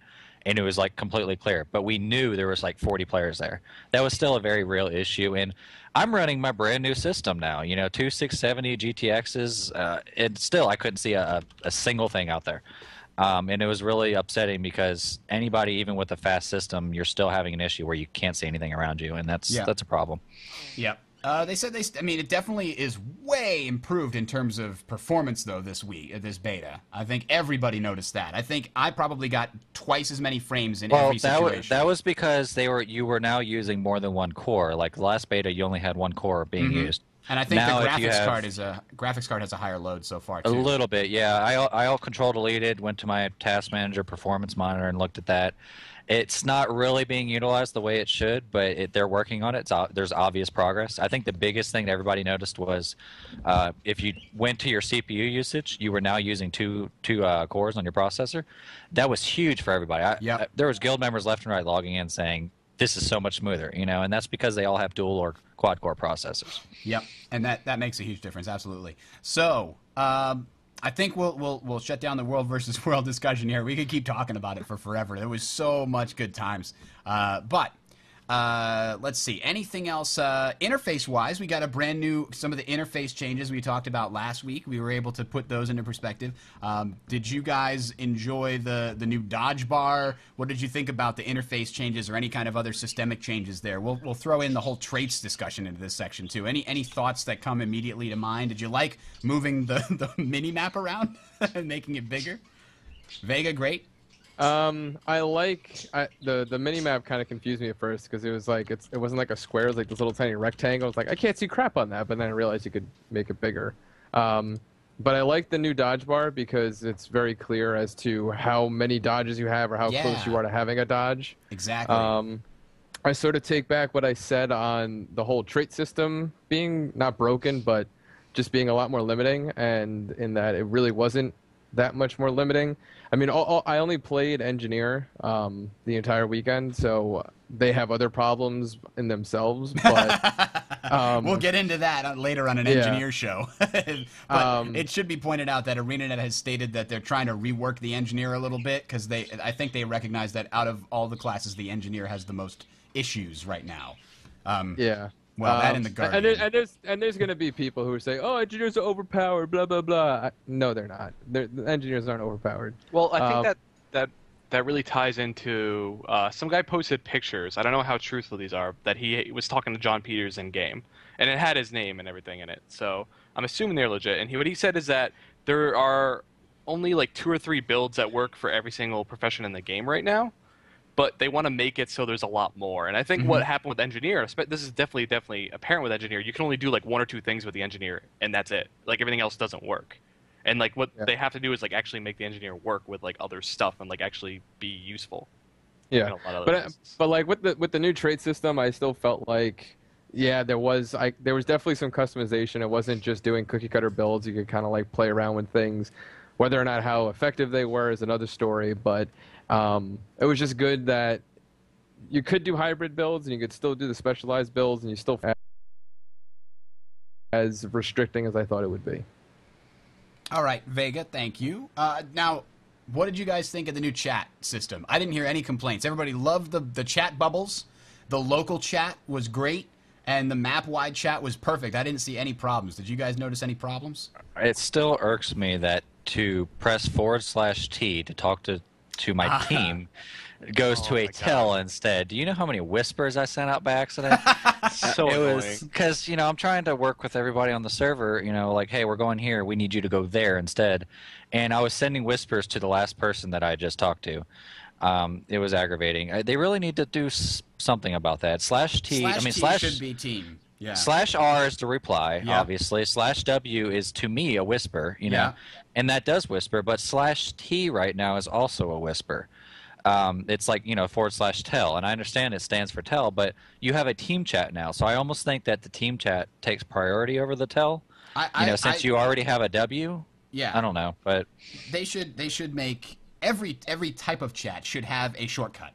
and it was, like, completely clear. But we knew there was, like, forty players there. That was still a very real issue. And I'm running my brand-new system now, you know, two six seventy G T Xs. Uh, and still, I couldn't see a, a single thing out there. Um, and it was really upsetting because anybody, even with a fast system, you're still having an issue where you can't see anything around you, and that's yeah. that's a problem. Yep. Uh, they said they. I mean, it definitely is way improved in terms of performance, though. This week, this beta, I think everybody noticed that. I think I probably got twice as many frames in well, every situation. Well, that, that was because they were. You were now using more than one core. Like last beta, you only had one core being mm-hmm. used. And I think now, the graphics have, card is a graphics card has a higher load so far. Too. A little bit, yeah. I I all control deleted, went to my task manager performance monitor and looked at that. It's not really being utilized the way it should, but it, they're working on it. It's, there's obvious progress. I think the biggest thing that everybody noticed was uh, if you went to your C P U usage, you were now using two two uh, cores on your processor. That was huge for everybody. I, yep. I, there was guild members left and right logging in saying, "This is so much smoother," you know, and that's because they all have dual or quad core processors. Yep, and that that makes a huge difference, absolutely. So um, I think we'll we'll we'll shut down the World versus World discussion here. We could keep talking about it for forever. There was so much good times, uh, but. Uh, let's see. Anything else uh, interface-wise? We got a brand new some of the interface changes we talked about last week. We were able to put those into perspective. Um, did you guys enjoy the the new dodge bar? What did you think about the interface changes or any kind of other systemic changes there? We'll we'll throw in the whole traits discussion into this section too. Any any thoughts that come immediately to mind? Did you like moving the the mini map around and making it bigger? Vega, great. Um, I like I, the the mini map kind of confused me at first because it was like it's it wasn't like a square, it was like this little tiny rectangle. It's like I can't see crap on that, but then I realized you could make it bigger. Um, but I like the new dodge bar because it's very clear as to how many dodges you have or how yeah. close you are to having a dodge. Exactly. Um, I sort of take back what I said on the whole trait system being not broken, but just being a lot more limiting, and in that it really wasn't that much more limiting. I mean, all, all, I only played Engineer um, the entire weekend, so they have other problems in themselves. But um, we'll get into that later on an yeah. Engineer show. But um, it should be pointed out that ArenaNet has stated that they're trying to rework the Engineer a little bit because they, I think, they recognize that out of all the classes, the Engineer has the most issues right now. Um, yeah. Well, um, that in the Guardian. And, there, and there's and there's gonna be people who are saying, "Oh, engineers are overpowered," blah blah blah. I, no, they're not. They're, the engineers aren't overpowered. Well, I think um, that that that really ties into uh, some guy posted pictures. I don't know how truthful these are. That he was talking to John Peters in game, and it had his name and everything in it. So I'm assuming they're legit. And he, what he said is that there are only like two or three builds that work for every single profession in the game right now. But they want to make it so there's a lot more. And I think mm-hmm. what happened with Engineer, this is definitely definitely apparent with Engineer, you can only do like one or two things with the Engineer, and that's it. Like everything else doesn't work. And like what yeah. they have to do is like actually make the Engineer work with like other stuff and like actually be useful. Yeah, but I, but like with the with the new trait system, I still felt like yeah, there was I there was definitely some customization. It wasn't just doing cookie cutter builds. You could kind of like play around with things. Whether or not how effective they were is another story, but. Um, it was just good that you could do hybrid builds and you could still do the specialized builds and you still as restricting as I thought it would be. All right, Vega, thank you. Uh, now, what did you guys think of the new chat system? I didn't hear any complaints. Everybody loved the, the chat bubbles. The local chat was great. And the map-wide chat was perfect. I didn't see any problems. Did you guys notice any problems? It still irks me that to press forward slash T to talk to to my uh-huh. team goes oh to a tell instead. Do you know how many whispers I sent out by accident? So it annoying. Was because you know I'm trying to work with everybody on the server. You know, like hey, we're going here. We need you to go there instead. And I was sending whispers to the last person that I just talked to. Um, it was aggravating. I, they really need to do s something about that. Slash T. Slash I mean, T slash should be team. Yeah. Slash R is the reply, yeah. obviously. Slash W is, to me, a whisper, you know, yeah. and that does whisper. But slash T right now is also a whisper. Um, it's like, you know, forward slash tell. And I understand it stands for tell, but you have a team chat now. So I almost think that the team chat takes priority over the tell. I, I, you know, since I, you already have a W. Yeah. I don't know, but they should they should make every every type of chat should have a shortcut.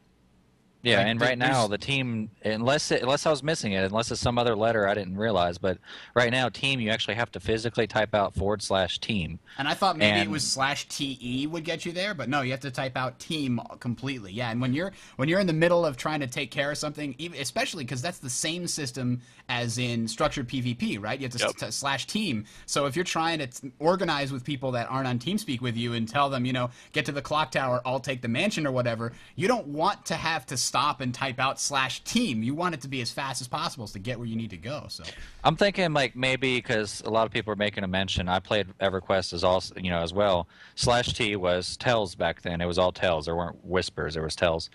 Yeah, like, and right now the team, unless it, unless I was missing it, unless it's some other letter I didn't realize, but right now team you actually have to physically type out forward slash team. And I thought maybe and, it was slash T E would get you there, but no, you have to type out team completely. Yeah, and when you're when you're in the middle of trying to take care of something, even, especially because that's the same system as in structured P V P, right? You have to yep. s slash team. So if you're trying to t organize with people that aren't on TeamSpeak with you and tell them, you know, get to the clock tower, I'll take the mansion or whatever, you don't want to have to stop Stop and type out slash team. You want it to be as fast as possible to get where you need to go. So I'm thinking like maybe because a lot of people are making a mention. I played EverQuest as also you know as well. Slash T was tells back then. It was all tells. There weren't whispers. There was tells.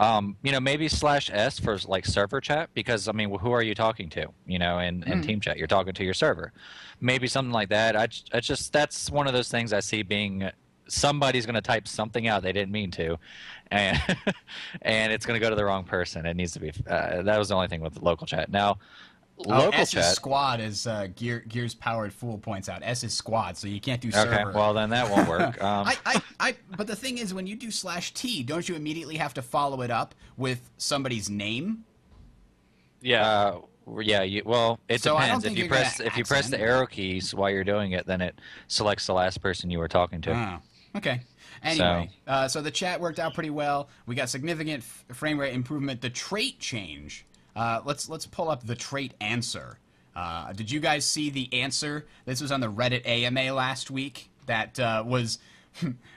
Um, you know maybe slash S for like server chat because I mean who are you talking to? You know in, mm. in team chat you're talking to your server. Maybe something like that. I, I just that's one of those things I see being. Somebody's going to type something out they didn't mean to, and and it's going to go to the wrong person. It needs to be. Uh, that was the only thing with the local chat. Now, oh, local S chat is squad is uh, Gear, Gears Powered Fool points out. S is squad, so you can't do server. Okay, well then that won't work. Um, I, I, I, but the thing is, when you do slash T, don't you immediately have to follow it up with somebody's name? Yeah. Uh, Yeah, you, well, it so depends. If you press if you press the arrow keys while you're doing it, then it selects the last person you were talking to. Oh, okay. Anyway, so. Uh, so the chat worked out pretty well. We got significant frame rate improvement. The trait change. Uh, let's let's pull up the trait answer. Uh, did you guys see the answer? This was on the Reddit A M A last week. That uh, was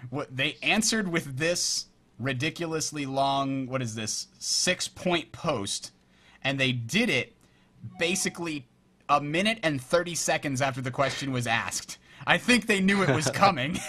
what they answered with this ridiculously long. What is this six point post? And they did it. Basically a minute and thirty seconds after the question was asked. I think they knew it was coming.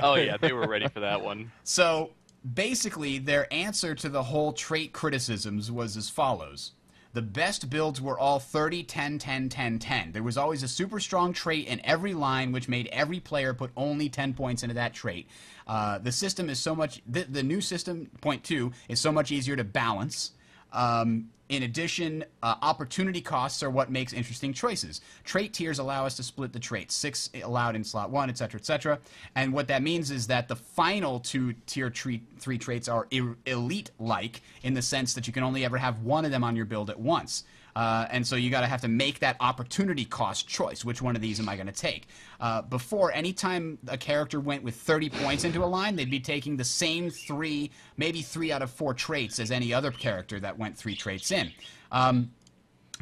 Oh, yeah, they were ready for that one. So basically their answer to the whole trait criticisms was as follows. The best builds were all thirty, ten, ten, ten, ten. There was always a super strong trait in every line, which made every player put only ten points into that trait. Uh, the system is so much... The, the new system, point two, is so much easier to balance. Um... In addition, uh, opportunity costs are what makes interesting choices. Trait tiers allow us to split the traits, six allowed in slot one, et cetera, et cetera. And what that means is that the final two tier three, three traits are elite-like in the sense that you can only ever have one of them on your build at once. Uh, and so you got to have to make that opportunity cost choice. Which one of these am I going to take? Uh, before, any time a character went with thirty points into a line, they'd be taking the same three, maybe three out of four traits as any other character that went three traits in. Um,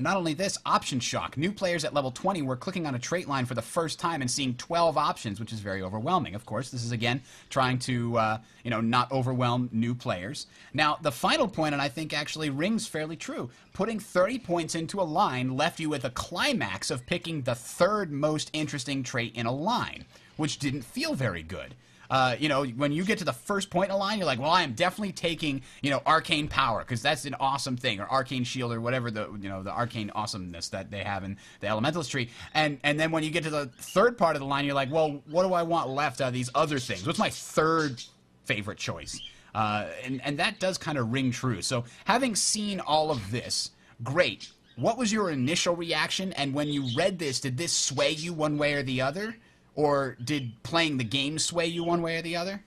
not only this, option shock. New players at level twenty were clicking on a trait line for the first time and seeing twelve options, which is very overwhelming. Of course, this is, again, trying to, uh, you know, not overwhelm new players. Now, the final point, and I think actually rings fairly true, putting thirty points into a line left you with a climax of picking the third most interesting trait in a line, which didn't feel very good. Uh, you know, when you get to the first point in a line, you're like, well, I am definitely taking, you know, arcane power because that's an awesome thing, or arcane shield, or whatever the, you know, the arcane awesomeness that they have in the elementalist tree. And and then when you get to the third part of the line, you're like, well, what do I want left out of these other things? What's my third favorite choice? Uh, and, and that does kind of ring true. So having seen all of this, great. What was your initial reaction? And when you read this, did this sway you one way or the other? Or did playing the game sway you one way or the other?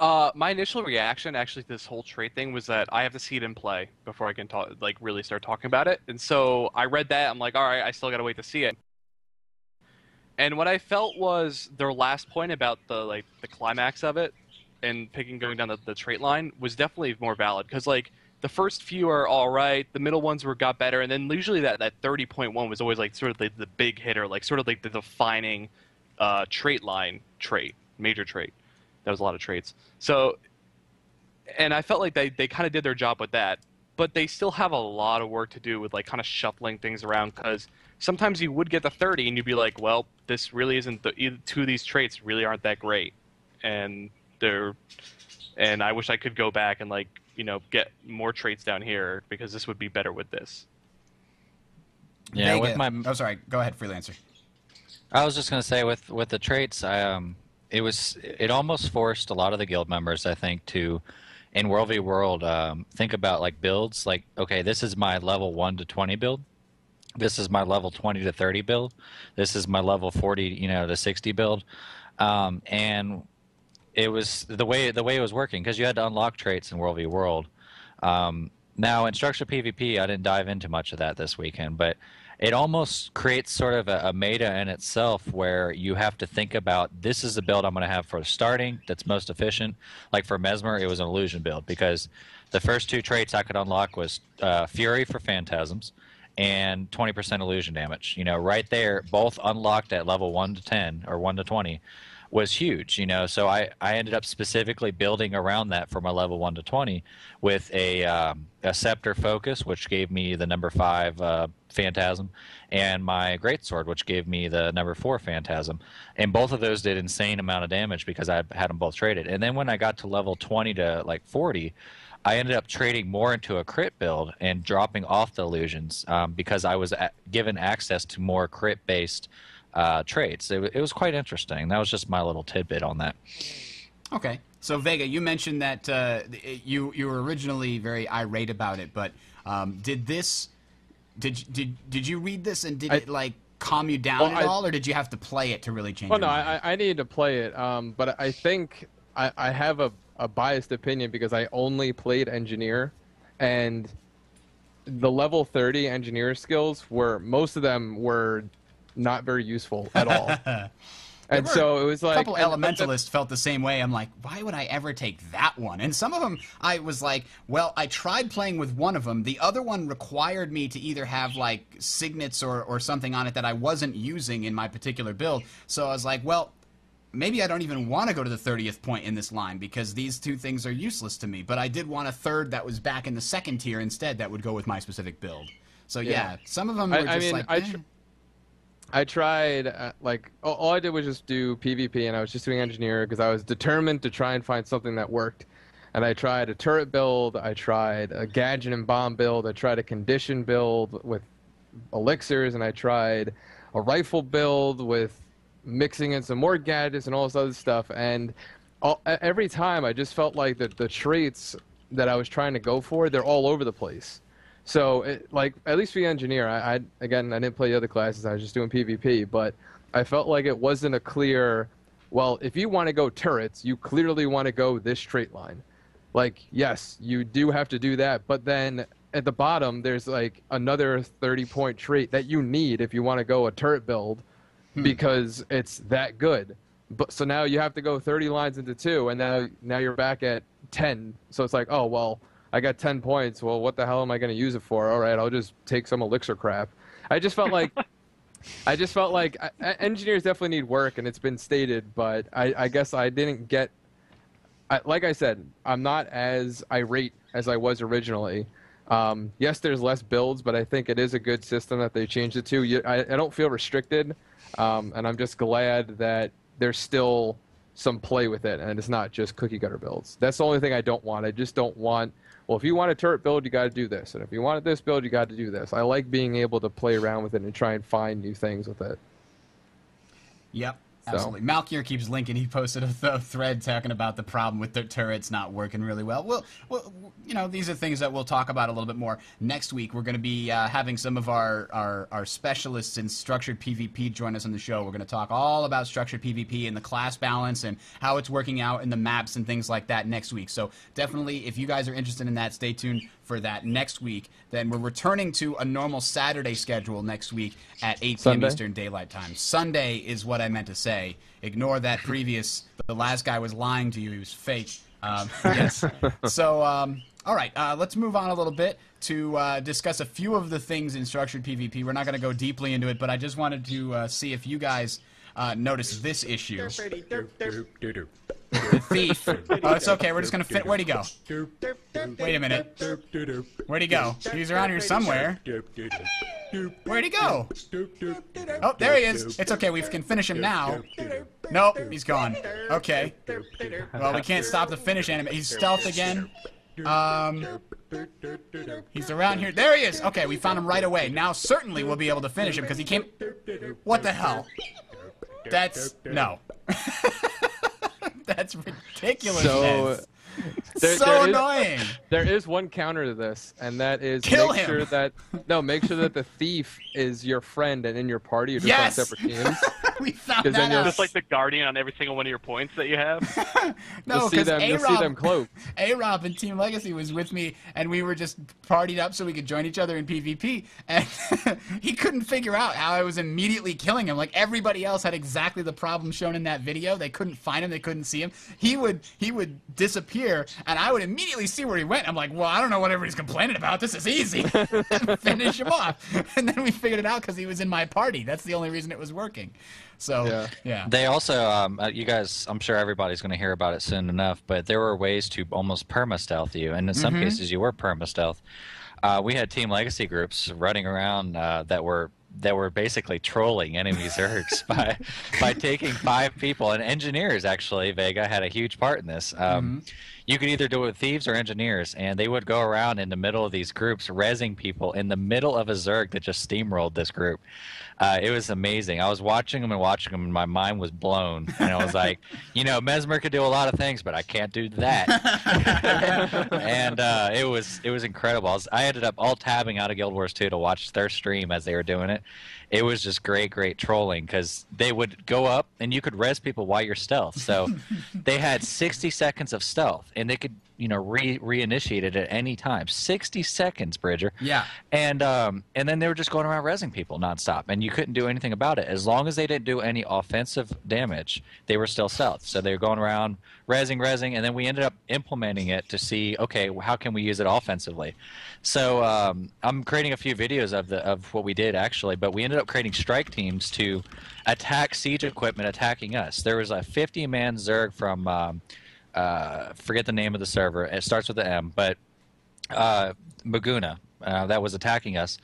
Uh, my initial reaction, actually, to this whole trait thing was that I have to see it in play before I can talk, like really start talking about it. And so I read that. I'm like, all right, I still got to wait to see it. And what I felt was their last point about the like the climax of it and picking going down the, the trait line was definitely more valid because like the first few are all right, the middle ones were got better, and then usually that that thirty point one was always like sort of like the big hitter, like sort of like the defining. Uh, trait line, trait, major trait. That was a lot of traits. So, and I felt like they, they kind of did their job with that, but they still have a lot of work to do with like kind of shuffling things around because sometimes you would get the thirty and you'd be like, well, this really isn't, the, two of these traits really aren't that great. And they're, And I wish I could go back and, like, you know, get more traits down here, because this would be better with this. Yeah, Vega. with my... Oh, sorry. Go ahead, Freelancer. I was just going to say, with, with the traits, I, um, it was it almost forced a lot of the guild members, I think, to, in World v. World, um, think about, like, builds. Like, okay, this is my level one to twenty build. This is my level twenty to thirty build. This is my level forty, you know, to sixty build. Um, and... It was the way the way it was working, because you had to unlock traits in World v. World. Um, now, in structured PvP, I didn't dive into much of that this weekend, but it almost creates sort of a, a meta in itself where you have to think about, this is the build I'm going to have for starting that's most efficient. Like for Mesmer, it was an illusion build, because the first two traits I could unlock was uh, Fury for Phantasms and twenty percent illusion damage. You know, right there, both unlocked at level one to ten or one to twenty. Was huge, you know, so I, I ended up specifically building around that for my level one to twenty with a, um, a Scepter Focus, which gave me the number five uh, Phantasm, and my Greatsword, which gave me the number four Phantasm. And both of those did insane amount of damage because I had them both traded. And then when I got to level twenty to like forty, I ended up trading more into a crit build and dropping off the illusions um, because I was given access to more crit-based Uh, traits. It, it was quite interesting. That was just my little tidbit on that. Okay. So, Vega, you mentioned that uh, you you were originally very irate about it, but um, did this did did did you read this and did I, it like calm you down well, at I, all, or did you have to play it to really change? Well, your no, mind? I I needed to play it, um, but I think I, I have a a biased opinion because I only played Engineer, and the level thirty Engineer skills were most of them were. Not very useful at all. And so it was like... A couple elementalists felt the same way. I'm like, why would I ever take that one? And some of them, I was like, well, I tried playing with one of them. The other one required me to either have, like, signets or, or something on it that I wasn't using in my particular build. So I was like, well, maybe I don't even want to go to the thirtieth point in this line because these two things are useless to me. But I did want a third that was back in the second tier instead that would go with my specific build. So, yeah, yeah some of them were I, just I mean, like... I eh. I tried, uh, like, all, all I did was just do PvP, and I was just doing Engineer because I was determined to try and find something that worked. And I tried a turret build, I tried a gadget and bomb build, I tried a condition build with elixirs, and I tried a rifle build with mixing in some more gadgets and all this other stuff. And all, every time I just felt like the, the traits that I was trying to go for, they're all over the place. So, it, like, at least for Engineer, I, I again, I didn't play the other classes. I was just doing PvP, but I felt like it wasn't a clear, well, if you want to go turrets, you clearly want to go this straight line. Like, yes, you do have to do that, but then at the bottom, there's, like, another thirty-point trait that you need if you want to go a turret build hmm. because it's that good. But so now you have to go thirty lines into two, and now, now you're back at ten. So it's like, oh, well... I got ten points. Well, what the hell am I going to use it for? All right, I'll just take some elixir crap. I just felt like, I just felt like I, engineers definitely need work, and it's been stated. But I, I guess I didn't get, I, like I said, I'm not as irate as I was originally. Um, yes, there's less builds, but I think it is a good system that they changed it to. You, I, I don't feel restricted, um, and I'm just glad that there's still some play with it, and it's not just cookie cutter builds. That's the only thing I don't want. I just don't want. Well, if you want a turret build, you got to do this. And if you wanted this build, you got to do this. I like being able to play around with it and try and find new things with it. Yep, absolutely. So. Malkier keeps linking. He posted a th thread talking about the problem with their turrets not working really well. Well, well, you know, these are things that we'll talk about a little bit more. Next week, we're going to be uh, having some of our, our, our specialists in structured PvP join us on the show. We're going to talk all about structured PvP and the class balance and how it's working out in the maps and things like that next week. So definitely, if you guys are interested in that, stay tuned for that next week. Then we're returning to a normal Saturday schedule next week at eight p m Eastern Daylight Time. Sunday is what I meant to say. Ignore that previous. The last guy was lying to you. He was fake. Um, yes. So, um, all right. Uh, let's move on a little bit to uh, discuss a few of the things in structured PvP. We're not going to go deeply into it, but I just wanted to uh, see if you guys uh, noticed this issue. The thief. Oh, it's okay. We're just gonna fit. Where'd he go? Wait a minute. Where'd he go? He's around here somewhere. Where'd he go? Oh, there he is. It's okay, we can finish him now. Nope, he's gone. Okay. Well, we can't stop the finish anime. He's stealth again. Um, he's around here. There he is. Okay, we found him right away. Now certainly we'll be able to finish him because he came... What the hell? That's... No. That's ridiculous. So, there, so there is, annoying. There is one counter to this, and that is Kill make him. sure that no, make sure that the thief is your friend and in your party. You're just yes. on separate teams. We found that out. Just like the guardian on every single one of your points that you have. No, because you'll see them cloaked. A-Rob in Team Legacy was with me, and we were just partied up so we could join each other in PvP, and he couldn't figure out how I was immediately killing him. Like everybody else had exactly the problem shown in that video. They couldn't find him. They couldn't see him. He would he would disappear, and I would immediately see where he went. I'm like, well, I don't know what everybody's complaining about. This is easy. Finish him off. And then we figured it out because he was in my party. That's the only reason it was working. So yeah. yeah. They also, um, you guys, I'm sure everybody's going to hear about it soon enough, but there were ways to almost perma-stealth you, and in some mm-hmm. cases you were perma-stealth. Uh, we had Team Legacy groups running around uh, that were that were basically trolling enemy Zergs by by taking five people, and engineers actually. Vega had a huge part in this. Um, mm-hmm. You could either do it with thieves or engineers, and they would go around in the middle of these groups, rezzing people in the middle of a Zerg that just steamrolled this group. Uh, it was amazing. I was watching them and watching them, and my mind was blown. And I was like, you know, Mesmer could do a lot of things, but I can't do that. And uh, it was it was incredible. I, was, I ended up all tabbing out of Guild Wars two to watch their stream as they were doing it. It was just great, great trolling, because they would go up, and you could res people while you're stealth. So they had sixty seconds of stealth, and they could, you know, re reinitiate it at any time. sixty seconds, Bridger. Yeah. And um, and then they were just going around rezzing people nonstop, and you couldn't do anything about it. As long as they didn't do any offensive damage, they were still stealth. So they were going around rezzing, rezzing, and then we ended up implementing it to see, okay, how can we use it offensively? So um, I'm creating a few videos of the of what we did actually, but we ended up creating strike teams to attack siege equipment attacking us. There was a fifty man Zerg from. Um, Uh, forget the name of the server. It starts with the M, but uh, Maguna uh, that was attacking us.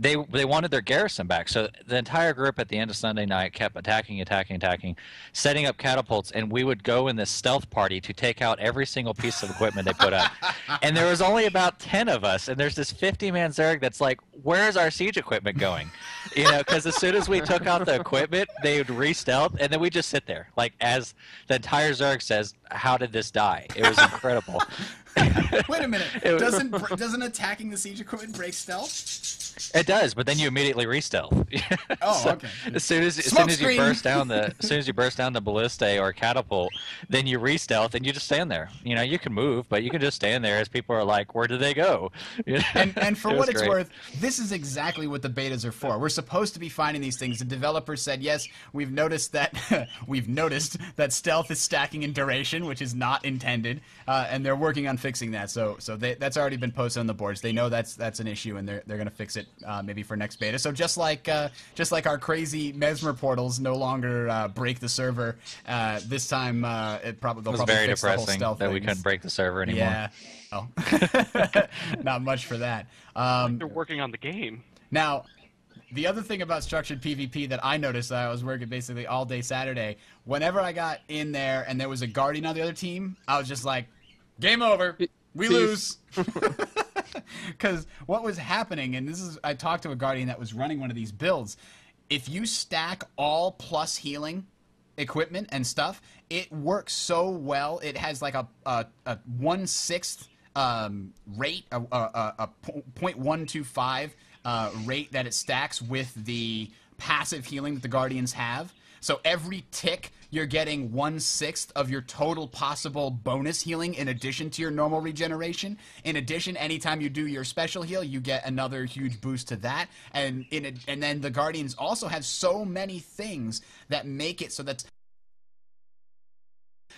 They they wanted their garrison back, so the entire group at the end of Sunday night kept attacking, attacking, attacking, setting up catapults, and we would go in this stealth party to take out every single piece of equipment they put up. And there was only about ten of us, and there's this fifty man Zerg that's like, where's our siege equipment going? You know, because as soon as we took out the equipment, they would re-stealth, and then we just sit there. Like, as the entire Zerg says, how did this die? It was incredible. Wait a minute. Doesn't doesn't attacking the siege equipment break stealth? It does, but then you immediately re-stealth. Oh, so okay. As soon as, as soon as you burst down the as soon as you burst down the ballistae or catapult, then you re-stealth and you just stand there. You know, you can move, but you can just stand there as people are like, where did they go? You know? And and for it what it's great. worth, this is exactly what the betas are for. We're supposed to be finding these things. The developers said, yes, we've noticed that we've noticed that stealth is stacking in duration, which is not intended, uh, and they're working on fixing that, so so they, that's already been posted on the boards. They know that's that's an issue, and they're they're gonna fix it uh, maybe for next beta. So just like uh, just like our crazy Mesmer portals no longer uh, break the server, uh, this time uh, it probably they'll it was probably very fix depressing the whole stealth that things. We couldn't break the server anymore. Yeah, oh, not much for that. Um, they're working on the game now. The other thing about structured PvP that I noticed, that I was working basically all day Saturday. Whenever I got in there and there was a guardian on the other team, I was just like, game over. We lose. Because what was happening, and this is, I talked to a guardian that was running one of these builds. If you stack all plus healing equipment and stuff, it works so well. It has like a, a, a one-sixth um, rate, a, a, a point one two five uh, rate that it stacks with the passive healing that the guardians have. So every tick, you're getting one-sixth of your total possible bonus healing in addition to your normal regeneration. In addition, anytime you do your special heal, you get another huge boost to that. And, in a, and then the Guardians also have so many things that make it so that's...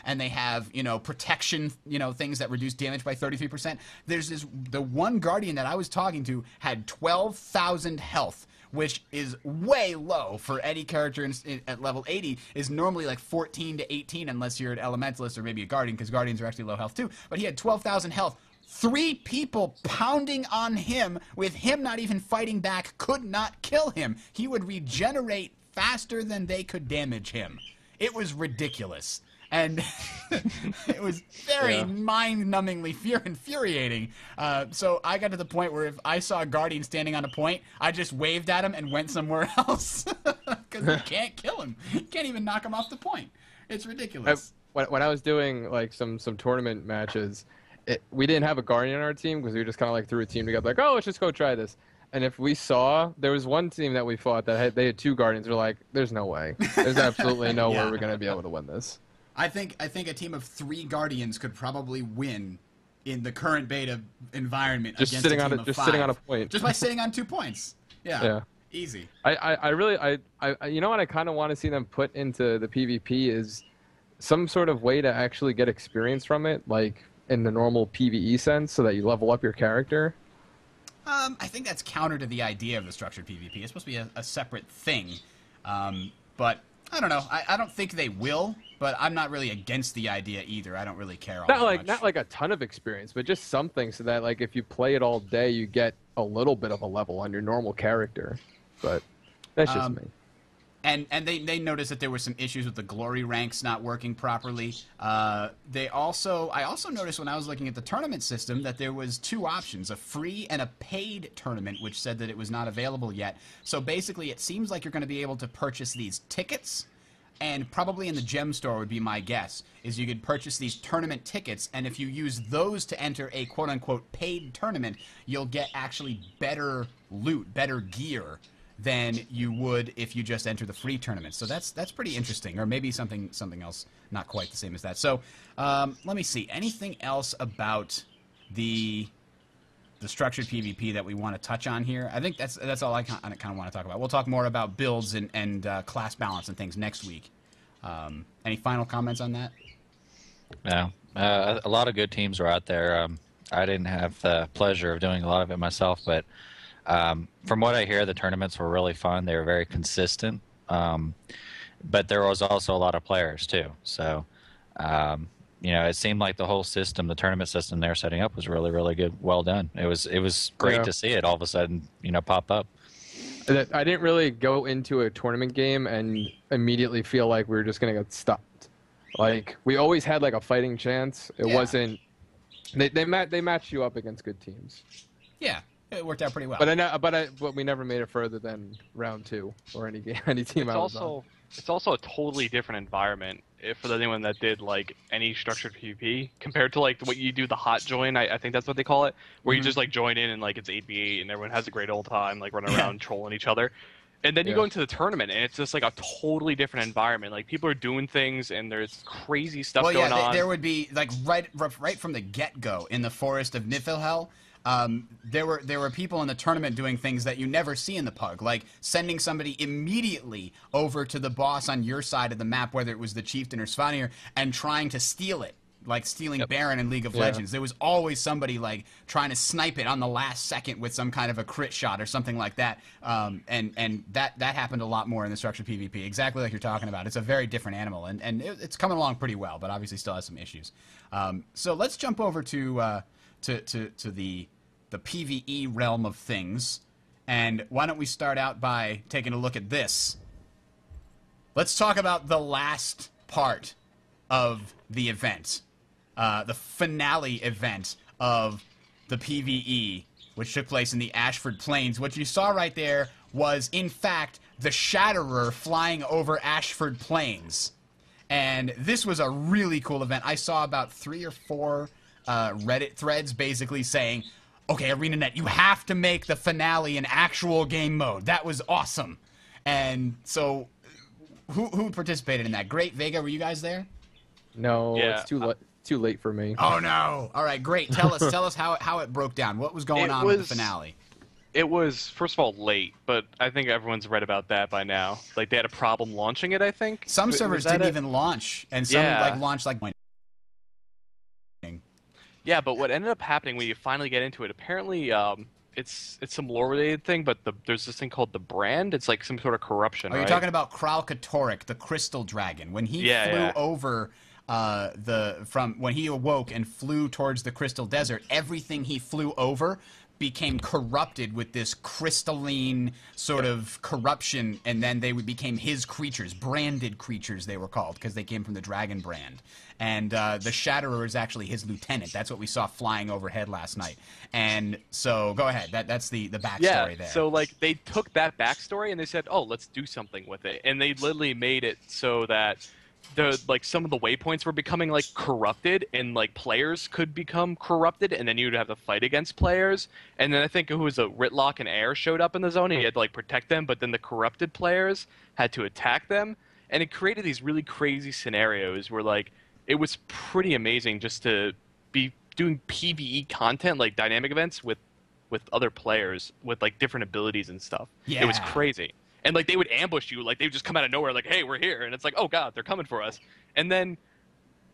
And they have, you know, protection, you know, things that reduce damage by thirty-three percent. There's this... The one Guardian that I was talking to had twelve thousand health, which is way low for any character in, in, at level eighty, is normally like fourteen to eighteen unless you're an Elementalist or maybe a Guardian, because Guardians are actually low health too. But he had twelve thousand health, Three people pounding on him, with him not even fighting back, could not kill him. He would regenerate faster than they could damage him. It was ridiculous. And it was very yeah. mind-numbingly fear infuriating. Uh, so I got to the point where if I saw a guardian standing on a point, I just waved at him and went somewhere else. Because you can't kill him. You can't even knock him off the point. It's ridiculous. I, when I was doing like some, some tournament matches, it, we didn't have a guardian on our team because we just kind of like threw a team together. Like, oh, let's just go try this. And if we saw, there was one team that we fought that had, they had two guardians. We're like, there's no way. There's absolutely no yeah. way we're going to be able to win this. I think I think a team of three guardians could probably win in the current beta environment. Just against sitting a team on a, just five. sitting on a point. Just by sitting on two points. Yeah. yeah. Easy. I, I, I really I, I you know what I kind of want to see them put into the PvP is some sort of way to actually get experience from it, like in the normal PvE sense, so that you level up your character. Um, I think that's counter to the idea of the structured PvP. It's supposed to be a, a separate thing, um, but. I don't know. I, I don't think they will, but I'm not really against the idea either. I don't really care all that much. Not like a ton of experience, but just something so that like if you play it all day, you get a little bit of a level on your normal character. But that's just um, me. And and they, they noticed that there were some issues with the glory ranks not working properly. Uh, they also I also noticed when I was looking at the tournament system that there was two options, a free and a paid tournament, which said that it was not available yet. So basically it seems like you're going to be able to purchase these tickets, and probably in the gem store would be my guess, is you could purchase these tournament tickets, and if you use those to enter a quote-unquote paid tournament, you'll get actually better loot, better gear than you would if you just enter the free tournament. So that's that's pretty interesting, or maybe something something else not quite the same as that. So um, let me see, anything else about the the structured PvP that we want to touch on here? I think that's that's all I kind of want to talk about. We'll talk more about builds and and uh, class balance and things next week. Um, any final comments on that? No, uh, a lot of good teams were out there. Um, I didn't have the pleasure of doing a lot of it myself, but. Um, from what I hear, the tournaments were really fun. They were very consistent, um, but there was also a lot of players too. So, um, you know, it seemed like the whole system, the tournament system they're setting up, was really, really good. Well done. It was, it was great yeah. to see it all of a sudden, you know, pop up. I didn't really go into a tournament game and immediately feel like we were just going to get stopped. Like we always had like a fighting chance. It yeah. wasn't. They they ma they matched you up against good teams. Yeah. It worked out pretty well. But I know, but I, but we never made it further than round two or any game, any team it's I was also, on. It's also a totally different environment if, for anyone that did like any structured PvP compared to like what you do the hot join. I, I think that's what they call it, where mm-hmm. you just like join in and like it's eight v eight and everyone has a great old time, like running around trolling each other, and then you yeah. go into the tournament and it's just like a totally different environment. Like people are doing things and there's crazy stuff well, going yeah, th on. There would be like right right from the get go in the forest of Niflhel. Um, there were there were people in the tournament doing things that you never see in the pug, like sending somebody immediately over to the boss on your side of the map, whether it was the chieftain or Svanir, and trying to steal it, like stealing yep. Baron in League of yeah. Legends. There was always somebody like trying to snipe it on the last second with some kind of a crit shot or something like that. Um, and and that that happened a lot more in the structured PvP, exactly like you're talking about. It's a very different animal, and and it, it's coming along pretty well, but obviously still has some issues. Um, so let's jump over to. Uh, To, to, to the, the PvE realm of things. And why don't we start out by taking a look at this. Let's talk about the last part of the event. Uh, the finale event of the PvE, which took place in the Ashford Plains. What you saw right there was, in fact, the Shatterer flying over Ashford Plains. And this was a really cool event. I saw about three or four... Uh, Reddit threads basically saying, okay, ArenaNet, you have to make the finale in actual game mode. That was awesome. And so, who, who participated in that? Great, Vega, were you guys there? No, yeah. it's too, uh, too late for me. Oh, no. All right, great. Tell us tell us how, how it broke down. What was going it on was, with the finale? It was, first of all, late, but I think everyone's read about that by now. Like, they had a problem launching it, I think. Some servers didn't it? even launch, and some yeah. like launched like... Yeah, but what ended up happening when you finally get into it, apparently um, it's it's some lore-related thing, but the, there's this thing called the Brand. It's like some sort of corruption, Are right? you talking about Kral Katoric, the Crystal Dragon. When he yeah, flew yeah. over uh, the from when he awoke and flew towards the crystal desert, everything he flew over became corrupted with this crystalline sort of corruption, and then they became his creatures, branded creatures they were called, because they came from the dragon brand. And uh, the Shatterer is actually his lieutenant. That's what we saw flying overhead last night. And so, go ahead. That, that's the, the backstory yeah, there. Yeah, so like they took that backstory and they said, oh, let's do something with it. And they literally made it so that the like some of the waypoints were becoming like corrupted, and like players could become corrupted, and then you'd have to fight against players. And then I think it was a Rytlock and Air showed up in the zone, and you had to like protect them, but then the corrupted players had to attack them. And it created these really crazy scenarios where like it was pretty amazing just to be doing P V E content, like dynamic events with with other players with like different abilities and stuff. Yeah. It was crazy. And, like, they would ambush you. Like, they would just come out of nowhere, like, hey, we're here. And it's like, oh, God, they're coming for us. And then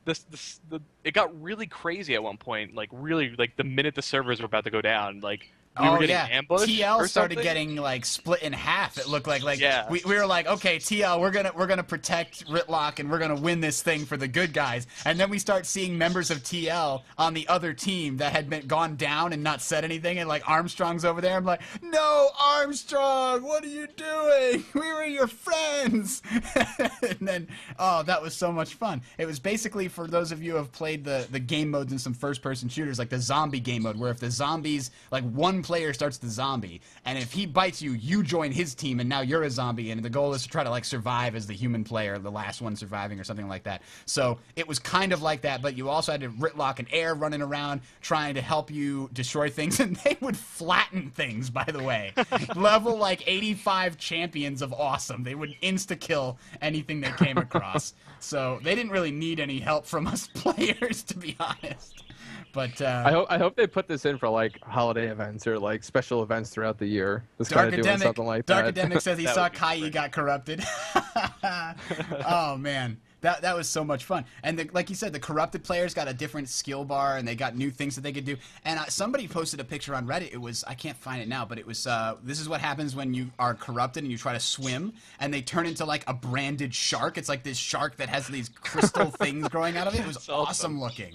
this, this, the, it got really crazy at one point. Like, really, like, the minute the servers were about to go down, like, we oh, were getting yeah. ambushed. T L started getting, like, split in half, it looked like. like yeah. we, we were like, okay, T L, we're going we're gonna protect Rytlock, and we're going to win this thing for the good guys. And then we start seeing members of T L on the other team that had been gone down and not said anything. And, like, Armstrong's over there. I'm like, no, Armstrong, what are you doing? We were your friends. And then, oh, that was so much fun. It was basically, for those of you who have played the, the game modes in some first-person shooters, like the zombie game mode, where if the zombies, like, one player starts the zombie, and if he bites you, you join his team, and now you're a zombie, and the goal is to try to like survive as the human player, the last one surviving or something like that. So it was kind of like that, but you also had to Rytlock and Air running around trying to help you destroy things, and they would flatten things, by the way. Level like eighty-five champions of awesome. They would insta-kill anything they came across. So they didn't really need any help from us players, to be honest. But, uh, I hope I hope they put this in for like holiday events or like special events throughout the year. This kind of doing something like that. Darkademic says he saw Kai got corrupted. Oh man, that that was so much fun. And the, like you said, the corrupted players got a different skill bar, and they got new things that they could do. And uh, somebody posted a picture on Reddit. It was I can't find it now, but it was uh, this is what happens when you are corrupted and you try to swim, and they turn into like a branded shark. It's like this shark that has these crystal things growing out of it. It was awesome. awesome looking.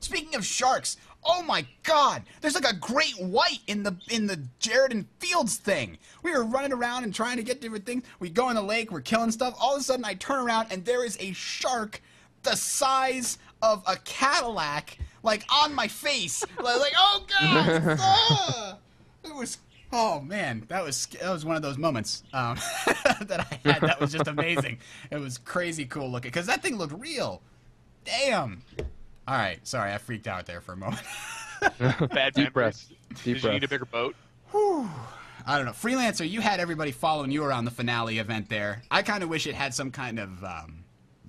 Speaking of sharks, oh my God! There's like a great white in the in the Jared and Fields thing. We were running around and trying to get different things. We go in the lake, we're killing stuff. All of a sudden, I turn around and there is a shark the size of a Cadillac, like on my face. Like, oh God! Ah! It was. Oh man, that was that was one of those moments um, that I had. That was just amazing. It was crazy cool looking because that thing looked real. Damn. All right, sorry, I freaked out there for a moment. Bad deep breath. Deep Did breath. you need a bigger boat? Whew. I don't know. Freelancer, you had everybody following you around the finale event there. I kind of wish it had some kind of um,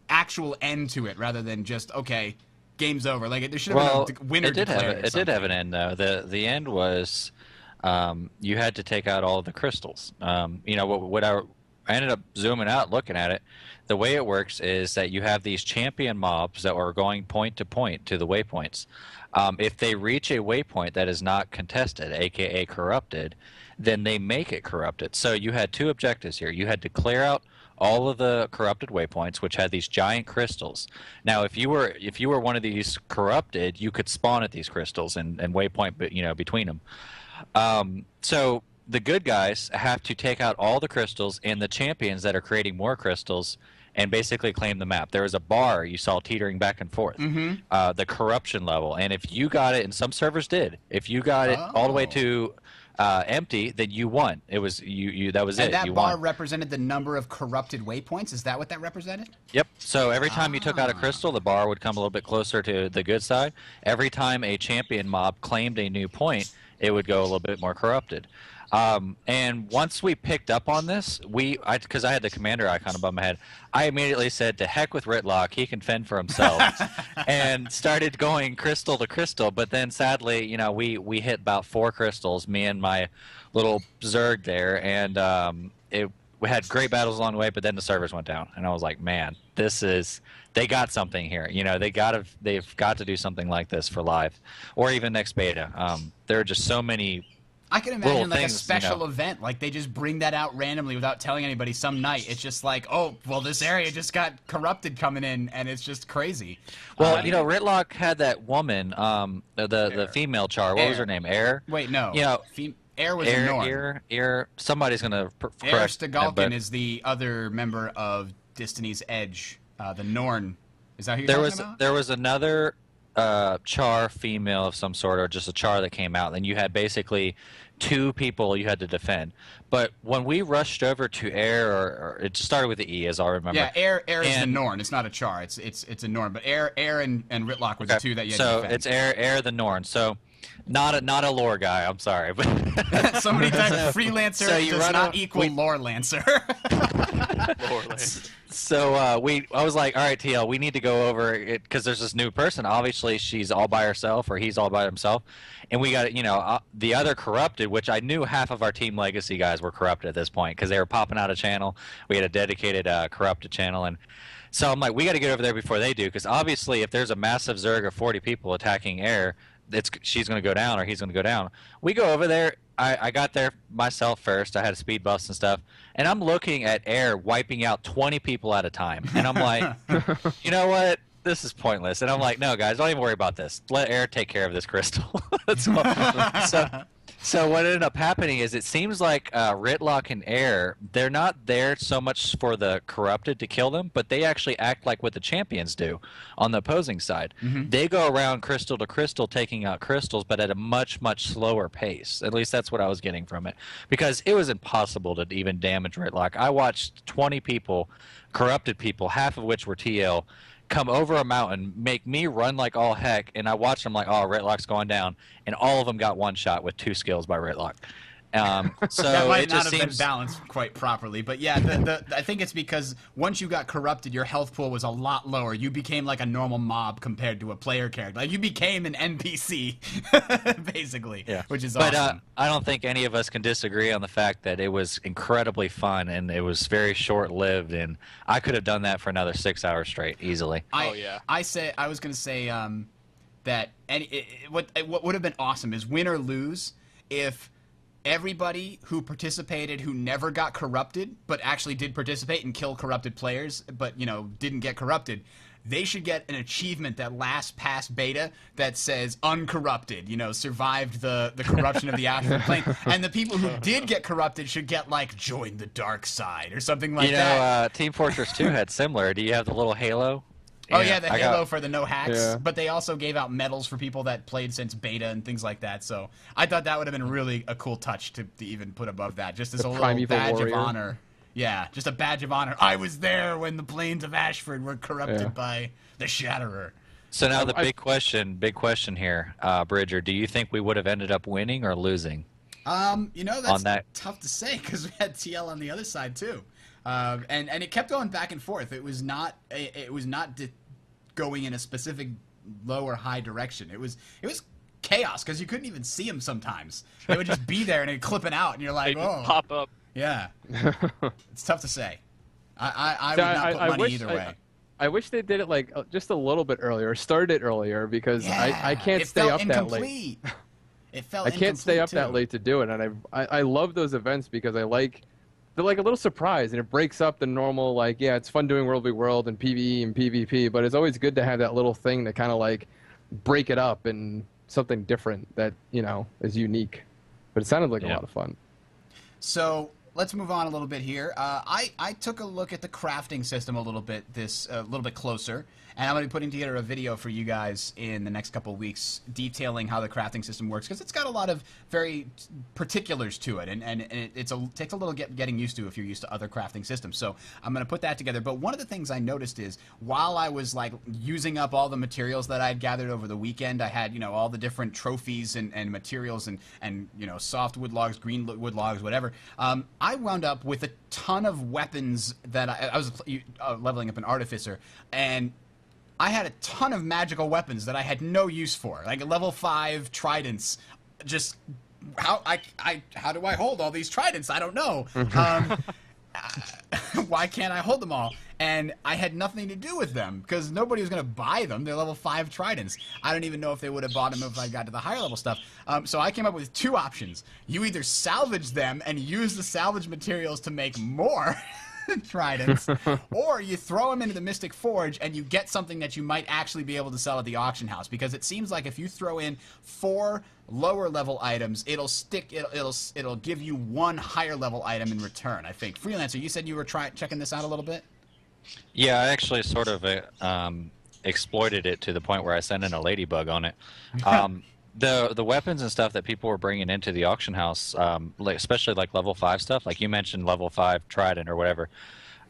actual end to it rather than just, okay, game's over. Like, there should have well, been a winner it did have It something. did have an end, though. The, the end was um, you had to take out all the crystals. Um, you know, what, what I, I ended up zooming out looking at it. The way it works is that you have these champion mobs that are going point to point to the waypoints. Um, if they reach a waypoint that is not contested, aka corrupted, then they make it corrupted. So you had two objectives here. You had to clear out all of the corrupted waypoints, which had these giant crystals. Now, if you were if you were one of these corrupted, you could spawn at these crystals and, and waypoint, you know, between them. Um, so. The good guys have to take out all the crystals and the champions that are creating more crystals and basically claim the map. There was a bar you saw teetering back and forth, mm-hmm. uh, the corruption level. And if you got it, and some servers did, if you got it oh. all the way to uh, empty, then you won. It was you. you that was and it. That you bar won. represented the number of corrupted waypoints. Is that what that represented? Yep. So every time ah. you took out a crystal, the bar would come a little bit closer to the good side. Every time a champion mob claimed a new point, it would go a little bit more corrupted. Um, and once we picked up on this, we I because I had the commander icon above my head, I immediately said, to heck with Rytlock, he can fend for himself, and started going crystal to crystal. But then sadly, you know, we, we hit about four crystals, me and my little Zerg there, and um, it, we had great battles along the way, but then the servers went down, and I was like, man, this is... They got something here, you know. They gotta, they've got to do something like this for live, or even next beta. Um, there are just so many I can imagine like things, a special you know. event, like they just bring that out randomly without telling anybody some night. It's just like, oh, well, this area just got corrupted coming in, and it's just crazy. Well, um, you know, Rytlock had that woman, um, the the, the female char. What Air. was her name? Air. Wait, no. You know, Fem Air was Air, a norm. Air, Air. Somebody's gonna. Air Stagalkin but... is the other member of Destiny's Edge. Uh, the Norn. Is that who you're there talking was, about? There was another. Uh, char female of some sort, or just a char that came out, and you had basically two people you had to defend. But when we rushed over to Air, or, or it started with the E, as I remember. Yeah, Air, Air and, is the Norn. It's not a char. It's it's it's a Norn. But Air, Air, and, and Rytlock were the okay. two that you had so to defend. So it's Air, Air, the Norn. So not a not a lore guy. I'm sorry, but somebody type Freelancer so does not equal we... lore lancer. lore lancer. So uh, we, I was like, all right, T L, we need to go over it because there's this new person. Obviously, she's all by herself, or he's all by himself, and we got, you know, uh, the other corrupted, which I knew half of our Team Legacy guys were corrupted at this point because they were popping out a channel. We had a dedicated uh, corrupted channel, and so I'm like, we got to get over there before they do because obviously, if there's a massive Zerg of forty people attacking Air, it's she's going to go down or he's going to go down. We go over there. I, I got there myself first. I had a speed bust and stuff. And I'm looking at Air wiping out twenty people at a time. And I'm like, you know what? This is pointless. And I'm like, no, guys, don't even worry about this. Let Air take care of this crystal. That's what, so, so what ended up happening is it seems like uh, Rytlock and Air, they're not there so much for the corrupted to kill them, but they actually act like what the champions do on the opposing side. Mm-hmm. They go around crystal to crystal taking out crystals, but at a much, much slower pace. At least that's what I was getting from it. Because it was impossible to even damage Rytlock. I watched twenty people, corrupted people, half of which were T L, come over a mountain, make me run like all heck, and I watched them like, oh, Rytlock's going down, and all of them got one shot with two skills by Rytlock. Um, so that might it not just have seems... been balanced quite properly, but yeah, the, the, I think it's because once you got corrupted, your health pool was a lot lower. You became like a normal mob compared to a player character. Like you became an N P C, basically, yeah. which is but, awesome. But uh, I don't think any of us can disagree on the fact that it was incredibly fun and it was very short-lived, and I could have done that for another six hours straight easily. I, oh yeah. I say I was gonna say um, that any, it, it, what it, what would have been awesome is win or lose if. Everybody who participated who never got corrupted but actually did participate and kill corrupted players but, you know, didn't get corrupted, they should get an achievement that lasts past beta that says uncorrupted, you know, survived the, the corruption of the Ashford Plains. And the people who did get corrupted should get, like, join the dark side or something like that. You know, that. Uh, Team Fortress two had similar. Do you have the little halo? Oh, yeah, yeah the I Halo got, for the no hacks, yeah. but they also gave out medals for people that played since beta and things like that, so I thought that would have been really a cool touch to, to even put above that, just as the a little badge warrior. of honor. Yeah, just a badge of honor. I was there when the plains of Ashford were corrupted yeah. by the Shatterer. So now the big question, big question here, uh, Bridger, do you think we would have ended up winning or losing? Um, you know, that's that? tough to say, because we had T L on the other side, too. Uh, and and it kept going back and forth. It was not it, it was not di going in a specific low or high direction. It was it was chaos because you couldn't even see them sometimes. They would just be there and they'd clip it out, and you're like, oh, pop up. Yeah, it's tough to say. I I, I would yeah, not I, put I, money I wish, either way. I, I wish they did it like just a little bit earlier, started earlier, because yeah, I I can't it stay felt up incomplete. that late. It felt I can't stay up too. that late to do it, and I, I I love those events because I like. They're like a little surprise, and it breaks up the normal, like, yeah, it's fun doing World v. World and PvE and PvP, but it's always good to have that little thing to kind of, like, break it up and something different that, you know, is unique. But it sounded like yeah. a lot of fun. So let's move on a little bit here. Uh, I, I took a look at the crafting system a little bit this a uh, little bit closer, and I'm going to be putting together a video for you guys in the next couple of weeks detailing how the crafting system works, because it's got a lot of very particulars to it, and, and, and it it's a, takes a little get, getting used to if you're used to other crafting systems. So I'm going to put that together. But one of the things I noticed is while I was like using up all the materials that I had gathered over the weekend, I had, you know, all the different trophies and, and materials and, and, you know, soft wood logs, green wood logs, whatever. Um, I wound up with a ton of weapons that I, I was uh, leveling up an artificer, and I had a ton of magical weapons that I had no use for, like level five tridents. Just how I, I how do I hold all these tridents? I don't know. Um, why can't I hold them all? And I had nothing to do with them because nobody was going to buy them. They're level five tridents. I don't even know if they would have bought them if I got to the higher level stuff. Um, so I came up with two options. You either salvage them and use the salvage materials to make more tridents, or you throw them into the Mystic Forge and you get something that you might actually be able to sell at the auction house, because it seems like if you throw in four lower level items, it'll stick it'll it'll, it'll give you one higher level item in return. I think, Freelancer, you said you were trying checking this out a little bit. Yeah, I actually sort of uh, um, exploited it to the point where I sent in a ladybug on it. um, The the weapons and stuff that people were bringing into the auction house, um, like, especially like level five stuff, like you mentioned, level five trident or whatever,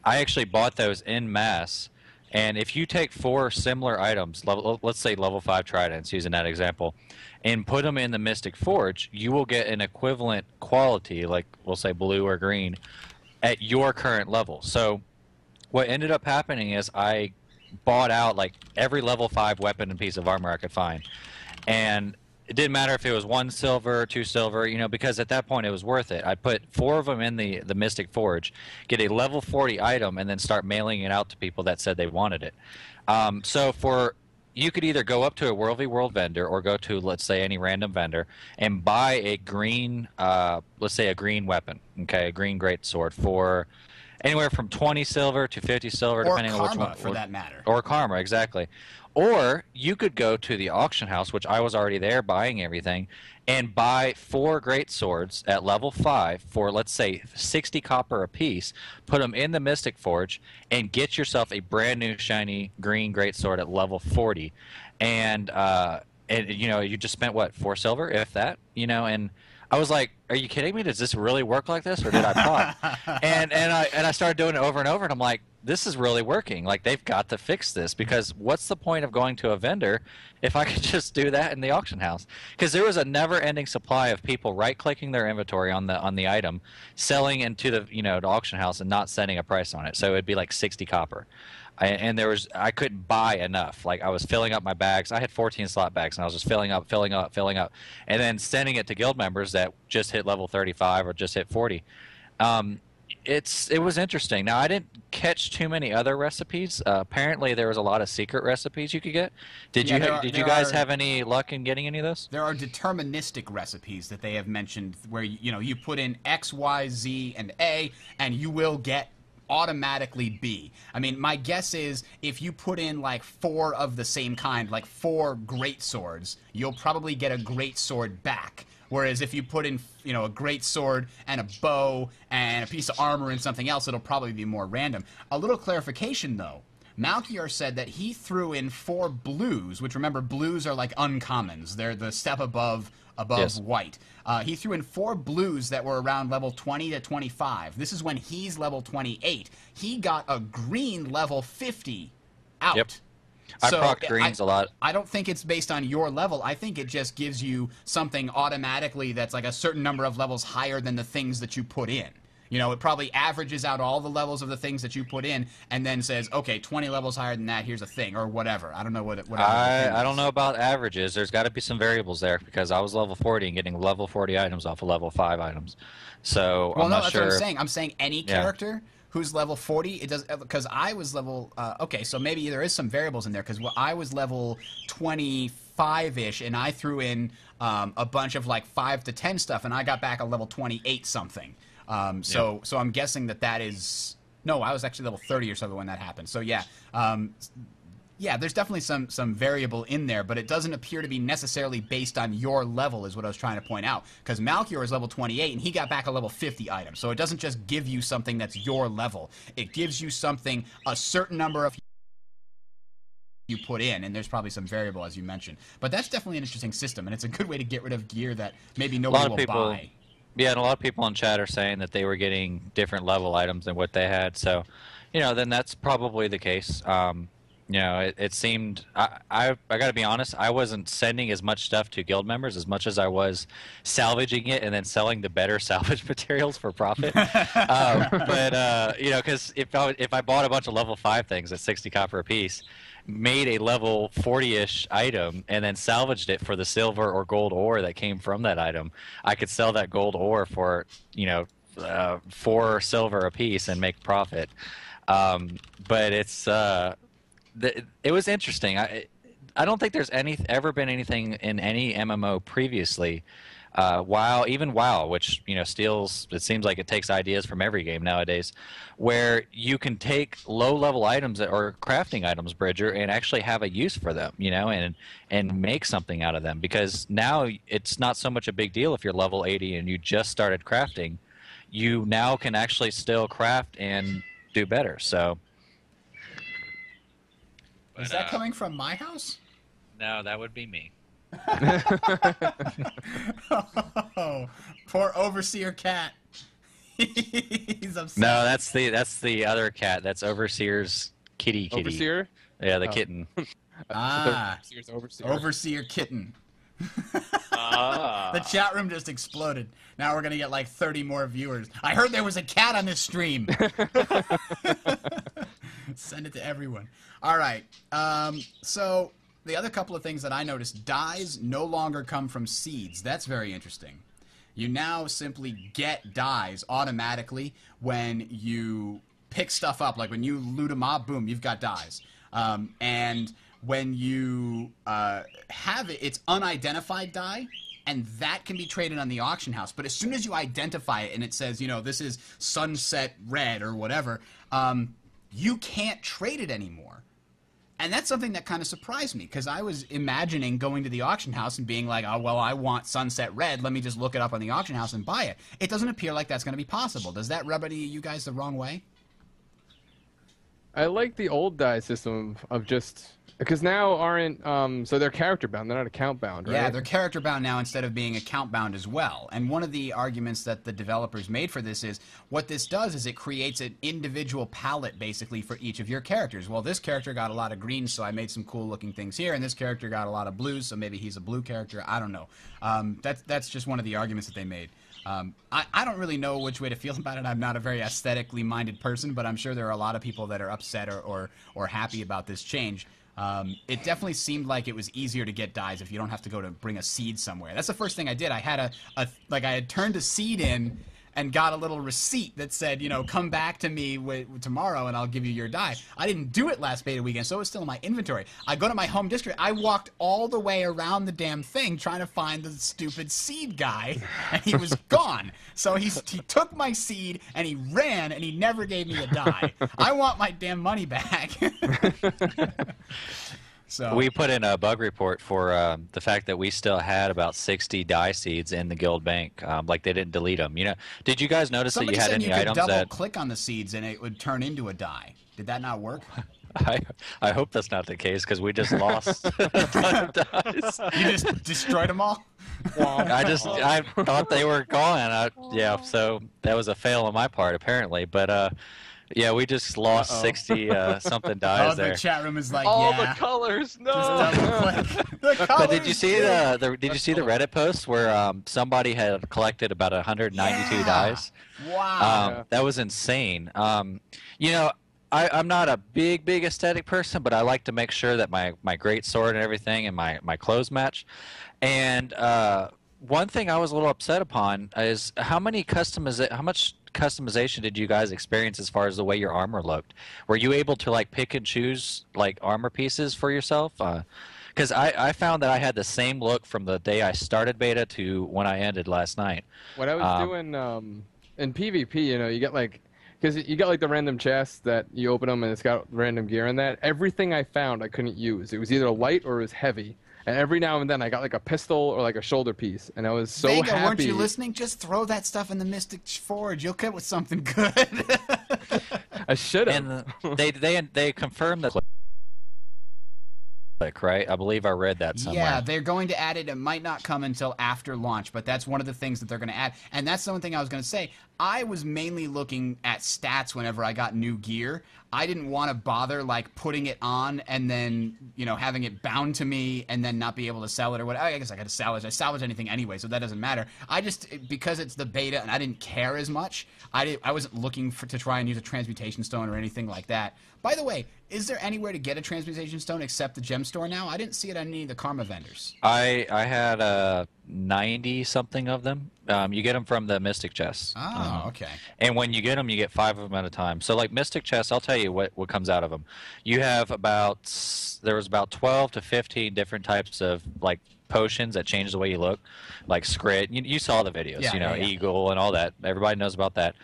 I actually bought those en masse. And if you take four similar items, level, let's say level five tridents, using that example, and put them in the Mystic Forge, you will get an equivalent quality, like we'll say blue or green, at your current level. So what ended up happening is I bought out like every level five weapon and piece of armor I could find, and it didn't matter if it was one silver, two silver, you know, because at that point it was worth it. I put four of them in the, the Mystic Forge, get a level forty item, and then start mailing it out to people that said they wanted it. Um, so for you could either go up to a World v World vendor or go to, let's say, any random vendor and buy a green, uh, let's say a green weapon, okay, a green greatsword for anywhere from twenty silver to fifty silver, or depending karma, on which one. Or for that matter. Or karma, exactly. Or you could go to the auction house, which I was already there buying everything, and buy four great swords at level five for, let's say, sixty copper a piece, put them in the Mystic Forge, and get yourself a brand new shiny green great sword at level forty. And, uh, and you know, you just spent, what, four silver, if that? You know, and I was like, are you kidding me? Does this really work like this, or did I plot? and and I and I started doing it over and over, and I'm like, this is really working. Like, they've got to fix this, because what's the point of going to a vendor if I could just do that in the auction house? Because there was a never-ending supply of people right-clicking their inventory on the on the item, selling into the you know the auction house and not setting a price on it. So it'd be like sixty copper. I, and there was I couldn't buy enough. Like, I was filling up my bags. I had fourteen slot bags, and I was just filling up, filling up, filling up, and then sending it to guild members that just hit level thirty-five or just hit forty. Um, it's it was interesting. Now, I didn't catch too many other recipes. Uh, apparently, there was a lot of secret recipes you could get. Did yeah, you are, did you guys are, have any luck in getting any of those? There are deterministic recipes that they have mentioned where you know you put in X, Y, Z, and A, and you will get automatically be. I mean, my guess is if you put in like four of the same kind, like four great swords, you'll probably get a great sword back. Whereas if you put in, you know, a great sword and a bow and a piece of armor and something else, it'll probably be more random. A little clarification though. Malkiar said that he threw in four blues, which, remember, blues are like uncommons. They're the step above above yes. white. Uh, he threw in four blues that were around level twenty to twenty-five. This is when he's level twenty-eight. He got a green level fifty out. Yep. I so proc greens I, a lot. I don't think it's based on your level. I think it just gives you something automatically that's like a certain number of levels higher than the things that you put in. You know, it probably averages out all the levels of the things that you put in, and then says, okay, twenty levels higher than that, here's a thing, or whatever. I don't know what it what I, I don't know about averages. There's got to be some variables there, because I was level forty and getting level forty items off of level five items. So well, I'm no, not that's sure. What I'm saying. I'm saying any yeah. character who's level forty, it does, because I was level, uh, okay, so maybe there is some variables in there, because I was level twenty-five-ish, and I threw in um, a bunch of like five to ten stuff, and I got back a level twenty-eight something. Um, so, yeah. so I'm guessing that that is, no, I was actually level thirty or something when that happened. So yeah, um, yeah, there's definitely some, some variable in there, but it doesn't appear to be necessarily based on your level is what I was trying to point out, because Malkior is level twenty-eight and he got back a level fifty item. So it doesn't just give you something that's your level. It gives you something a certain number of you put in, and there's probably some variable, as you mentioned, but that's definitely an interesting system, and it's a good way to get rid of gear that maybe nobody will people... buy. Yeah, and a lot of people in chat are saying that they were getting different level items than what they had. So, you know, then that's probably the case. Um, you know, it, it seemed, I, I, I got to be honest, I wasn't sending as much stuff to guild members as much as I was salvaging it and then selling the better salvage materials for profit. um, but, uh, you know, because if I, if I bought a bunch of level five things at sixty copper a piece, made a level forty-ish item and then salvaged it for the silver or gold ore that came from that item, I could sell that gold ore for, you know, uh, four silver a piece and make profit. Um, but it's uh, th it was interesting. I I don't think there's any ever been anything in any M M O previously. Uh, WoW, even WoW, which you know steals, it seems like it takes ideas from every game nowadays, where you can take low-level items that, or crafting items, Bridger, and actually have a use for them, you know, and and make something out of them. Because now it's not so much a big deal if you're level eighty and you just started crafting. You now can actually still craft and do better. So, is that coming from my house? No, that would be me. Oh, poor Overseer cat. He's upset. No, that's the that's the other cat. That's Overseer's kitty kitty. Overseer? Yeah, the oh. kitten. Ah, Overseer's Overseer. Overseer kitten. Ah. The chat room just exploded. Now we're gonna get like thirty more viewers. I heard there was a cat on this stream. Send it to everyone. All right. Um, so. The other couple of things that I noticed, dyes no longer come from seeds. That's very interesting. You now simply get dyes automatically when you pick stuff up. Like when you loot a mob, boom, you've got dyes. Um, and when you uh, have it, it's unidentified dye, and that can be traded on the auction house. But as soon as you identify it and it says, you know, this is sunset red or whatever, um, you can't trade it anymore. And that's something that kind of surprised me, because I was imagining going to the auction house and being like, oh, well, I want sunset red. Let me just look it up on the auction house and buy it. It doesn't appear like that's going to be possible. Does that rub any of you guys the wrong way? I like the old die system of just... Because now aren't... Um, so they're character bound. They're not account bound, right? Yeah, they're character bound now instead of being account bound as well. And one of the arguments that the developers made for this is what this does is it creates an individual palette basically for each of your characters. Well, this character got a lot of greens, so I made some cool looking things here. And this character got a lot of blues, so maybe he's a blue character. I don't know. Um, that's, that's just one of the arguments that they made. Um, I, I don't really know which way to feel about it. I'm not a very aesthetically minded person, but I'm sure there are a lot of people that are upset or, or, or happy about this change. Um, it definitely seemed like it was easier to get dyes if you don't have to go to bring a seed somewhere. That's the first thing I did. I had a, a like I had turned a seed in and got a little receipt that said, you know, come back to me with, tomorrow and I'll give you your dye. I didn't do it last beta weekend, so it was still in my inventory. I go to my home district. I walked all the way around the damn thing trying to find the stupid seed guy, and he was gone. So he, he took my seed, and he ran, and he never gave me a dye. I want my damn money back. So. We put in a bug report for uh, the fact that we still had about sixty dye seeds in the guild bank. Um, like they didn't delete them. You know, did you guys notice Somebody that you had said any you could items double that click on the seeds and it would turn into a dye? Did that not work? I I hope that's not the case because we just lost a ton of dyes. You just destroyed them all. I just I thought they were gone. I, yeah, so that was a fail on my part apparently, but. Uh, Yeah, we just lost uh -oh. sixty uh, something dyes oh, there. The chat room is like, all yeah. the colors, no. The colors, but did you see the, the did you see the Reddit post where um, somebody had collected about one hundred ninety-two yeah. dyes? Wow, um, yeah. that was insane. Um, you know, I, I'm not a big big aesthetic person, but I like to make sure that my my great sword and everything and my my clothes match, and. Uh, One thing I was a little upset upon is how many customiz how much customization did you guys experience as far as the way your armor looked? Were you able to like pick and choose like armor pieces for yourself? Because uh, I, I found that I had the same look from the day I started beta to when I ended last night. What I was um, doing um, in PvP, you know, you get like because you got like the random chests that you open them and it's got random gear in that. Everything I found I couldn't use. It was either light or it was heavy. And every now and then I got like a pistol or like a shoulder piece, and I was so Vega, happy. Weren't you listening? Just throw that stuff in the Mystic Forge. You'll get with something good. I should have. And they they they confirmed the click, right? I believe I read that somewhere. Yeah, they're going to add it. It might not come until after launch, but that's one of the things that they're going to add. And that's the one thing I was going to say. I was mainly looking at stats whenever I got new gear. I didn't want to bother like putting it on and then, you know, having it bound to me and then not be able to sell it or whatever. I guess I got to salvage. I salvage anything anyway, so that doesn't matter. I just, because it's the beta and I didn't care as much, I, didn't, I wasn't looking for, to try and use a transmutation stone or anything like that. By the way, is there anywhere to get a transmutation stone except the gem store now? I didn't see it on any of the karma vendors. I, I had a... ninety something of them. Um, you get them from the Mystic Chest. Oh, um, okay. And when you get them, you get five of them at a time. So, like Mystic Chest, I'll tell you what, what comes out of them. You have about, there was about twelve to fifteen different types of, like, potions that change the way you look, like Scrit. You, you saw the videos, yeah, you know, yeah, yeah. Eagle and all that. Everybody knows about that.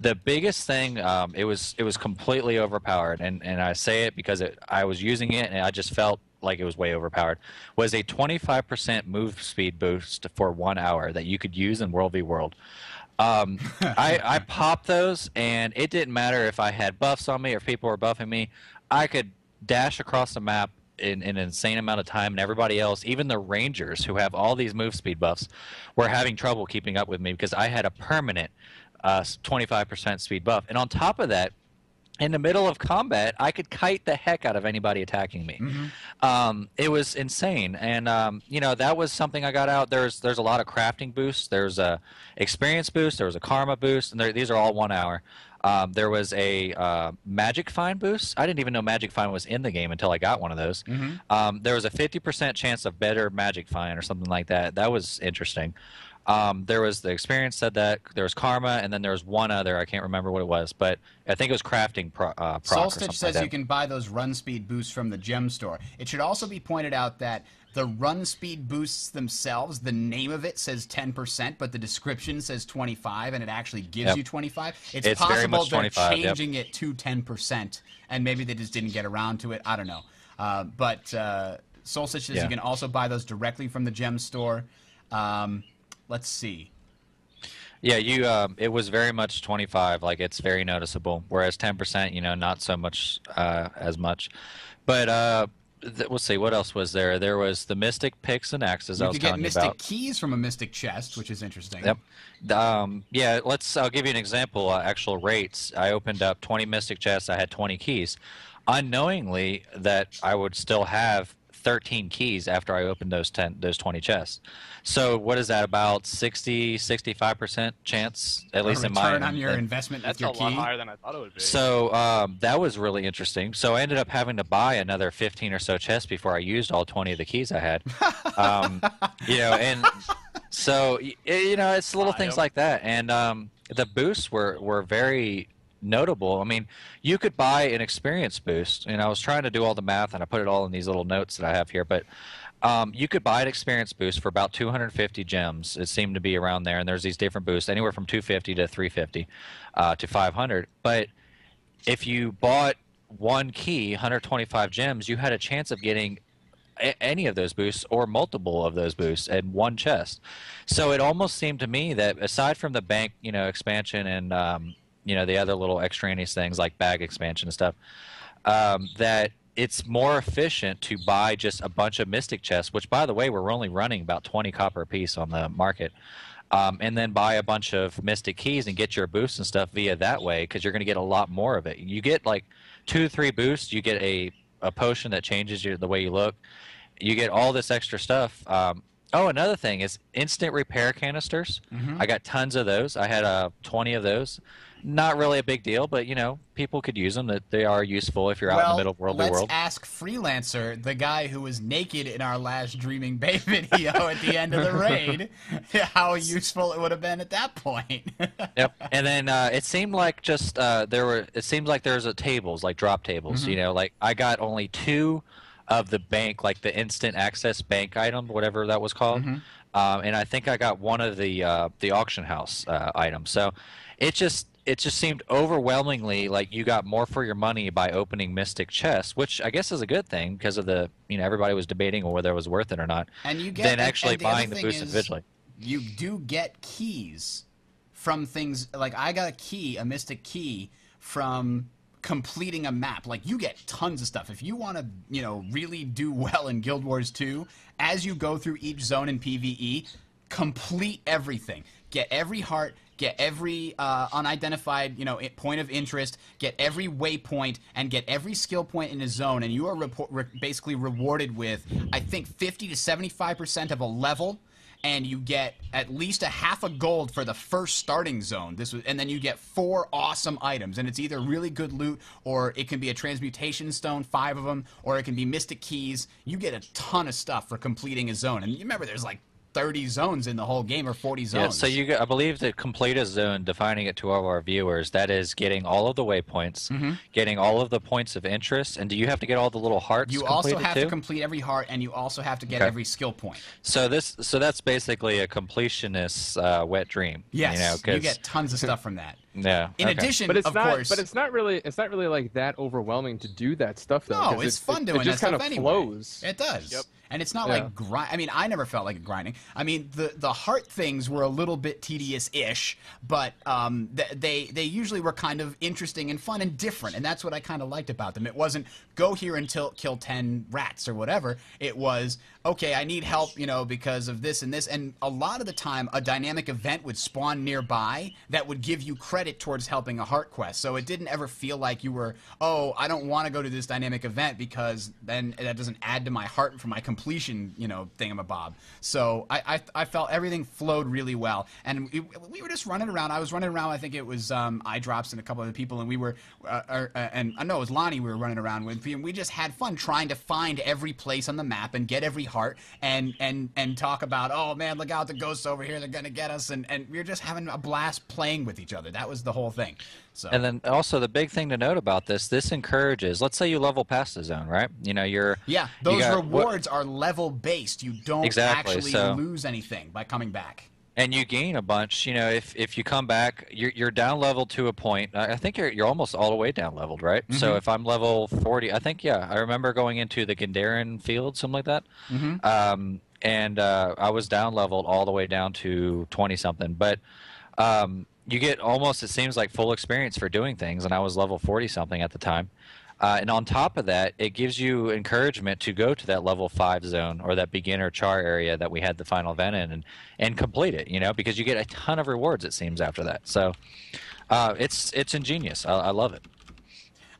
The biggest thing, um, it was it was completely overpowered, and, and I say it because it, I was using it, and I just felt like it was way overpowered, was a twenty-five percent move speed boost for one hour that you could use in World v. World. Um, I, I popped those, and it didn't matter if I had buffs on me or if people were buffing me. I could dash across the map in, in an insane amount of time, and everybody else, even the Rangers who have all these move speed buffs, were having trouble keeping up with me because I had a permanent twenty-five percent uh, speed buff. And on top of that, in the middle of combat, I could kite the heck out of anybody attacking me. Mm-hmm. Um, it was insane, and um, you know, that was something I got out. There's there's a lot of crafting boosts. There's a experience boost. There was a karma boost, and there, these are all one hour. Um, there was a uh, magic find boost. I didn't even know magic find was in the game until I got one of those. Mm-hmm. Um, there was a fifty percent chance of better magic find or something like that. That was interesting. Um, there was the experience said that, there was karma, and then there was one other. I can't remember what it was, but I think it was crafting pro, uh, proc Solstice or says like you can buy those run speed boosts from the gem store. It should also be pointed out that the run speed boosts themselves, the name of it says ten percent, but the description says twenty-five, and it actually gives yep. you twenty-five. It's, it's possible they're changing yep. it to ten percent, and maybe they just didn't get around to it. I don't know. Uh, but uh, Solstice says yeah. you can also buy those directly from the gem store. Um... Let's see. Yeah, you. Um, it was very much twenty-five. Like, it's very noticeable. Whereas ten percent, you know, not so much uh, as much. But uh, th we'll see. What else was there? There was the Mystic Picks and Axes. You I was could get telling Mystic you about. Keys from a Mystic Chest, which is interesting. Yep. Um, yeah. Let's. I'll give you an example. Uh, actual rates. I opened up twenty Mystic Chests. I had twenty keys. Unknowingly, that I would still have thirteen keys after I opened those ten, those twenty chests. So what is that, about sixty, sixty-five percent chance, at least in my... Return on your investment with your key? That's a lot higher than I thought it would be. So um, that was really interesting. So I ended up having to buy another fifteen or so chests before I used all twenty of the keys I had. um, you know, and so, you know, it's little things like that. And um, the boosts were, were very... notable. I mean, you could buy an experience boost, and I was trying to do all the math, and I put it all in these little notes that I have here, but um, you could buy an experience boost for about two hundred fifty gems. It seemed to be around there, and there's these different boosts, anywhere from two fifty to three fifty uh, to five hundred, but if you bought one key, one hundred twenty-five gems, you had a chance of getting a any of those boosts or multiple of those boosts in one chest. So it almost seemed to me that aside from the bank, you know, expansion and um, you know, the other little extraneous things like bag expansion and stuff, um, that it's more efficient to buy just a bunch of Mystic Chests, which, by the way, we're only running about twenty copper a piece on the market, um, and then buy a bunch of Mystic Keys and get your boosts and stuff via that way, because you're going to get a lot more of it. You get, like, two, three boosts. You get a, a potion that changes your, the way you look. You get all this extra stuff. Um, Oh, another thing is instant repair canisters. Mm-hmm. I got tons of those. I had uh, twenty of those. Not really a big deal, but, you know, people could use them. That they are useful if you're well, out in the middle of world to world. Well, let's ask Freelancer, the guy who was naked in our last Dreaming Bay video at the end of the raid, how useful it would have been at that point. Yep. And then uh, it seemed like just uh, there were. It seemed like there's a tables, like drop tables. Mm-hmm. You know, like I got only two of the bank, like the instant access bank item, whatever that was called. Mm-hmm. um, and I think I got one of the uh, the auction house uh, items. So it just it just seemed overwhelmingly like you got more for your money by opening Mystic Chests, which I guess is a good thing because of the you know everybody was debating whether it was worth it or not. And you get than actually and, and the buying the boost individually. You do get keys from things like I got a key, a Mystic Key from completing a map. Like, you get tons of stuff. If you want to, you know, really do well in Guild Wars two, as you go through each zone in PvE, complete everything. Get every heart, get every uh, unidentified, you know, point of interest, get every waypoint, and get every skill point in a zone, and you are report re basically rewarded with, I think, fifty to seventy-five percent of a level, and you get at least a half a gold for the first starting zone. This was, and then you get four awesome items, and it's either really good loot, or it can be a transmutation stone, five of them, or it can be Mystic Keys. You get a ton of stuff for completing a zone, and you remember there's like thirty zones in the whole game, or forty zones. Yeah, so you, I believe the complete a zone, defining it to all of our viewers, that is getting all of the waypoints, mm-hmm. getting all of the points of interest, and do you have to get all the little hearts? You also have too? to complete every heart, and you also have to get okay. every skill point. So this, so that's basically a completionist's uh, wet dream. Yes, you know, 'cause you get tons of stuff from that. Yeah. In okay. addition, but it's of not, course, but it's not really, it's not really like that overwhelming to do that stuff. Though, no, it's it, fun doing it. It just that kind of anyway. flows. It does. Yep. And it's not yeah. like grind. I mean, I never felt like grinding. I mean, the the heart things were a little bit tedious-ish, but um, th they they usually were kind of interesting and fun and different, and that's what I kind of liked about them. It wasn't go here and till, kill ten rats or whatever. It was, okay, I need help, you know, because of this and this. And a lot of the time, a dynamic event would spawn nearby that would give you credit towards helping a heart quest. So it didn't ever feel like you were, oh, I don't want to go to this dynamic event because then that doesn't add to my heart for my complete completion, you know, thingamabob. So I, I, I felt everything flowed really well, and it, we were just running around. I was running around. I think it was um, Eye Drops and a couple other people, and we were, uh, uh, and I uh, know it was Lonnie. We were running around with, and we just had fun trying to find every place on the map and get every heart, and and and talk about, oh man, look out, the ghosts over here, they're gonna get us, and and we were just having a blast playing with each other. That was the whole thing. So. And then also the big thing to note about this, this encourages, let's say you level past the zone, right? You know, you're... Yeah, those you got, rewards what, are level-based. You don't exactly, actually so. lose anything by coming back. And you gain a bunch, you know, if, if you come back, you're, you're down leveled to a point. I think you're, you're almost all the way down leveled, right? Mm-hmm. So if I'm level forty, I think, yeah, I remember going into the Gandaran field, something like that. Mm-hmm. um, and uh, I was down leveled all the way down to twenty something. But... Um, you get almost, it seems like, full experience for doing things, and I was level forty something at the time. Uh, and on top of that, it gives you encouragement to go to that level five zone or that beginner char area that we had the final event in and, and complete it, you know, because you get a ton of rewards, it seems, after that. So uh, it's it's ingenious. I, I love it.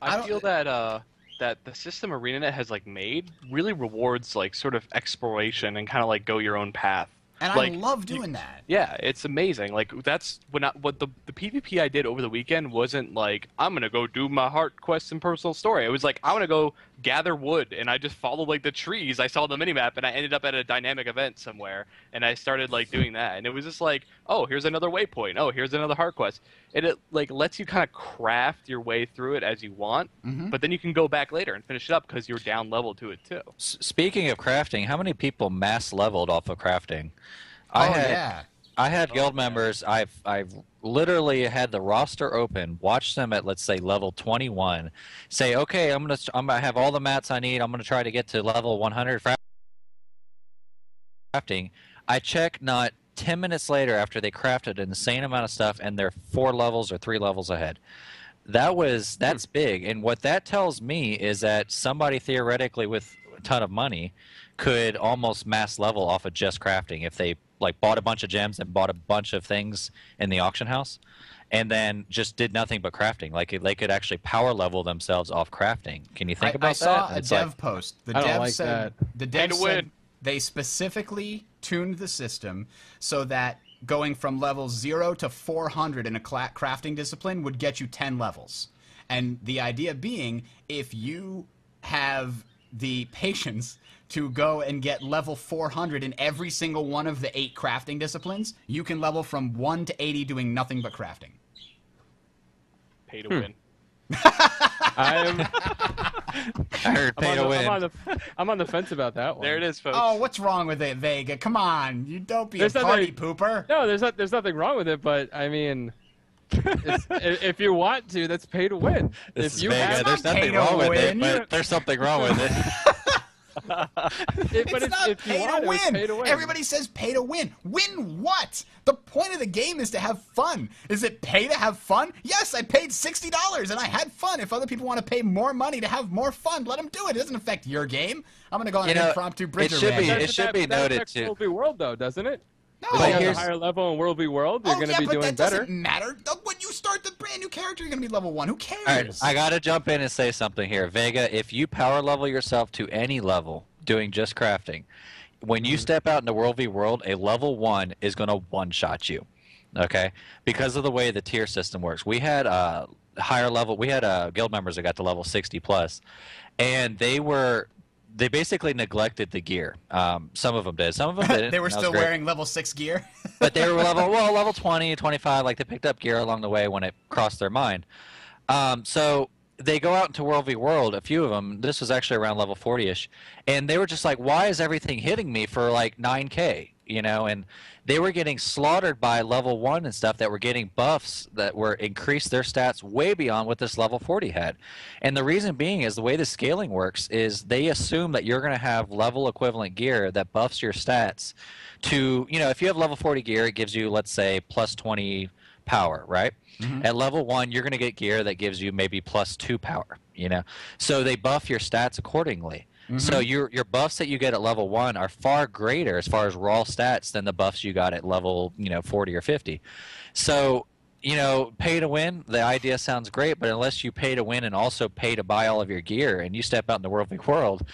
I, I feel that... Uh... that the system ArenaNet has like made really rewards like sort of exploration and kind of like go your own path. And like, I love doing you, that. Yeah, it's amazing. Like that's when I, what the the PvP I did over the weekend wasn't like I'm gonna go do my heart quest and personal story. It was like I want to go gather wood, and I just followed like the trees. I saw the minimap, and I ended up at a dynamic event somewhere, and I started like doing that. And it was just like, oh, here's another waypoint. Oh, here's another heart quest. And it like lets you kind of craft your way through it as you want, mm-hmm. but then you can go back later and finish it up because you're down level to it too. S speaking of crafting, how many people mass leveled off of crafting? I oh, had, yeah. I had oh, guild yeah. members, I've, I've literally had the roster open, watched them at, let's say, level twenty-one, say, okay, I'm going to I'm gonna have all the mats I need, I'm going to try to get to level one hundred crafting. I check not ten minutes later after they crafted an insane amount of stuff, and they're four levels or three levels ahead. That was, that's hmm. big, and what that tells me is that somebody theoretically with a ton of money could almost mass level off of just crafting if they like bought a bunch of gems and bought a bunch of things in the auction house and then just did nothing but crafting. Like they could actually power level themselves off crafting. Can you think I, about I saw that? A it's dev like, post. The I dev like said that. The dev said win. They specifically tuned the system so that going from level zero to four hundred in a crafting discipline would get you ten levels. And the idea being, if you have the patience to go and get level four hundred in every single one of the eight crafting disciplines, you can level from one to eighty doing nothing but crafting. Pay to hmm. win. I'm, I heard pay I'm to the, win. I'm on, the, I'm on the fence about that one. There it is, folks. Oh, what's wrong with it, Vega? Come on. You don't be there's a party nothing, pooper. No, there's, not, there's nothing wrong with it, but I mean... It's, if you want to, that's pay to win. This if you have, there's nothing wrong with win. it, but there's something wrong with it. it but it's, it's not if pay, you to want it, pay to win. Everybody says pay to win. Win what? The point of the game is to have fun. Is it pay to have fun? Yes, I paid sixty dollars and I had fun. If other people want to pay more money to have more fun, let them do it. It doesn't affect your game. I'm going to go on you an know, impromptu Bridger It should be, it should that, be that noted too. World, world though, doesn't it? No, but here's a higher level in World v World. You're oh, going to yeah, be doing that better. Doesn't matter. When you start the brand new character, you're going to be level one. Who cares? All right, I got to jump in and say something here, Vega. If you power level yourself to any level, doing just crafting, when you step out into World v World, a level one is going to one shot you. Okay, because of the way the tier system works. We had a higher level. We had a guild members that got to level sixty plus, and they were. they basically neglected the gear. Um, some of them did. Some of them didn't. They were still wearing level six gear. But they were level well, level twenty, twenty-five. Like, they picked up gear along the way when it crossed their mind. Um, so they go out into World v. World, a few of them. This was actually around level forty-ish. And they were just like, why is everything hitting me for, like, nine K? You know, and they were getting slaughtered by level one and stuff that were getting buffs that were increased their stats way beyond what this level forty had. And the reason being is the way the scaling works is they assume that you're going to have level equivalent gear that buffs your stats to, you know, if you have level forty gear, it gives you, let's say, plus twenty power, right? Mm-hmm. At level one, you're going to get gear that gives you maybe plus two power, you know? So they buff your stats accordingly. Mm-hmm. So your your buffs that you get at level one are far greater as far as raw stats than the buffs you got at level, you know, forty or fifty. So, you know, pay to win, the idea sounds great, but unless you pay to win and also pay to buy all of your gear and you step out in the world big world,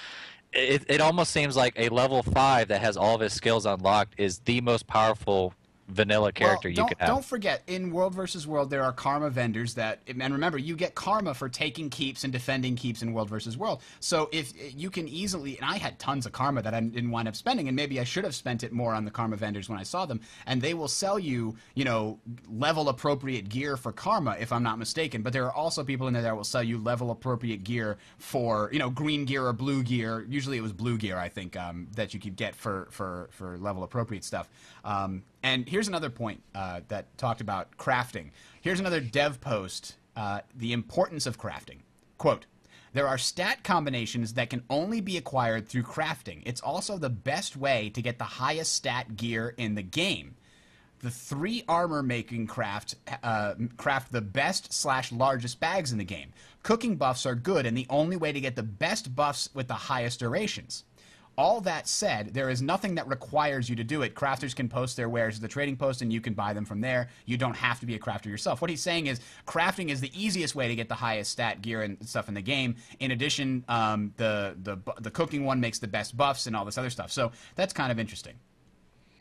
it, it almost seems like a level five that has all of his skills unlocked is the most powerful vanilla character well, you could have. Don't forget, in World versus. World, there are karma vendors that... And remember, you get karma for taking keeps and defending keeps in World versus. World. So if you can easily... And I had tons of karma that I didn't wind up spending, and maybe I should have spent it more on the karma vendors when I saw them. And they will sell you, you know, level-appropriate gear for karma, if I'm not mistaken. But there are also people in there that will sell you level-appropriate gear for, you know, green gear or blue gear. Usually it was blue gear, I think, um, that you could get for, for, for level-appropriate stuff. Um... And here's another point uh, that talked about crafting. Here's another dev post, uh, the importance of crafting. Quote, there are stat combinations that can only be acquired through crafting. It's also the best way to get the highest stat gear in the game. The three armor-making craft uh, craft the best slash largest bags in the game. Cooking buffs are good and the only way to get the best buffs with the highest durations. All that said, there is nothing that requires you to do it. Crafters can post their wares to the trading post, and you can buy them from there. You don't have to be a crafter yourself. What he's saying is crafting is the easiest way to get the highest stat gear and stuff in the game. In addition, um, the, the, the cooking one makes the best buffs and all this other stuff. So that's kind of interesting.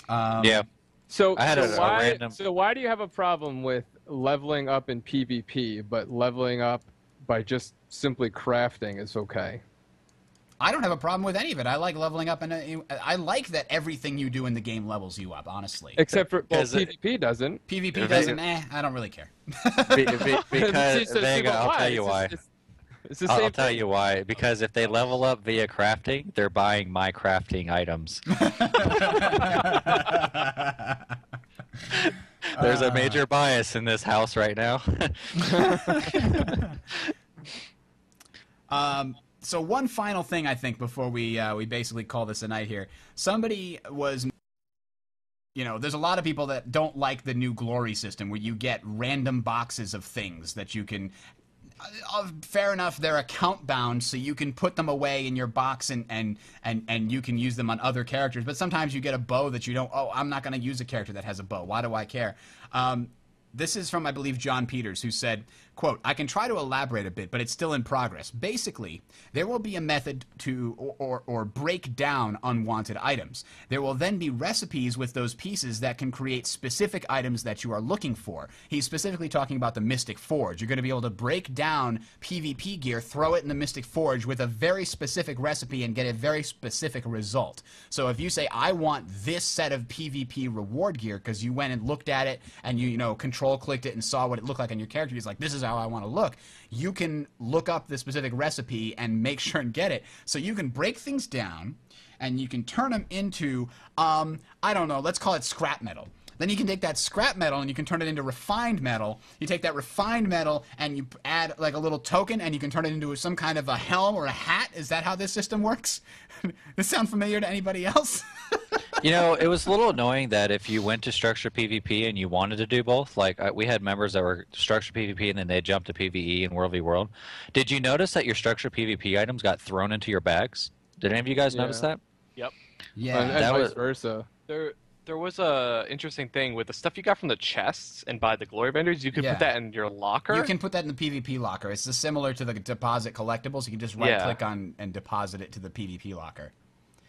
Um, yeah. So, I had so, a, why, a random... so why do you have a problem with leveling up in PvP, but leveling up by just simply crafting is okay? I don't have a problem with any of it. I like leveling up, and I like that everything you do in the game levels you up, honestly. Except for, well, PvP doesn't. PvP doesn't, eh, I don't really care. Be, be, because, Vega, I'll tell you why. It's the same I'll tell thing. you why. Because if they level up via crafting, they're buying my crafting items. There's a major bias in this house right now. um... So one final thing, I think, before we uh, we basically call this a night here. Somebody was, you know, there's a lot of people that don't like the new glory system where you get random boxes of things that you can... Uh, fair enough, they're account bound, so you can put them away in your box and, and, and, and you can use them on other characters. But sometimes you get a bow that you don't... Oh, I'm not going to use a character that has a bow. Why do I care? Um, this is from, I believe, John Peters, who said... Quote, I can try to elaborate a bit, but it's still in progress. Basically, there will be a method to or, or, or break down unwanted items. There will then be recipes with those pieces that can create specific items that you are looking for. He's specifically talking about the Mystic Forge. You're going to be able to break down PvP gear, throw it in the Mystic Forge with a very specific recipe and get a very specific result. So if you say, I want this set of PvP reward gear because you went and looked at it and you, you know, control clicked it and saw what it looked like on your character, he's like, this is how I want to look. You can look up the specific recipe and make sure and get it. So you can break things down and you can turn them into, um, I don't know, let's call it scrap metal. Then you can take that scrap metal and you can turn it into refined metal. You take that refined metal and you add like a little token and you can turn it into some kind of a helm or a hat. Is that how this system works? This sound familiar to anybody else? You know, it was a little annoying that if you went to structure PvP and you wanted to do both, like I, we had members that were structure PvP and then they jumped to PvE and World v. World. Did you notice that your structure PvP items got thrown into your bags? Did any of you guys yeah. notice that? Yep. Yeah. And, and that vice was, versa. There, there was a interesting thing with the stuff you got from the chests and by the glory vendors. You could yeah. put that in your locker. You can put that in the PvP locker. It's similar to the deposit collectibles. You can just right-click yeah. on and deposit it to the PvP locker.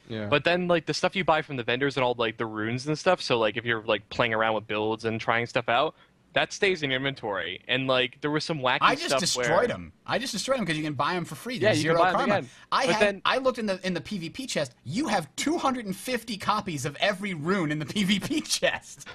Yeah. But then, like, the stuff you buy from the vendors and all, like, the runes and stuff, so, like, if you're, like, playing around with builds and trying stuff out, that stays in inventory. And like there was some wacky stuff. I just stuff destroyed where... them. I just destroyed them because you can buy them for free. There's yeah, you zero can buy karma. Them again. I but had, then... I looked in the in the PvP chest. You have two hundred fifty copies of every rune in the PvP chest.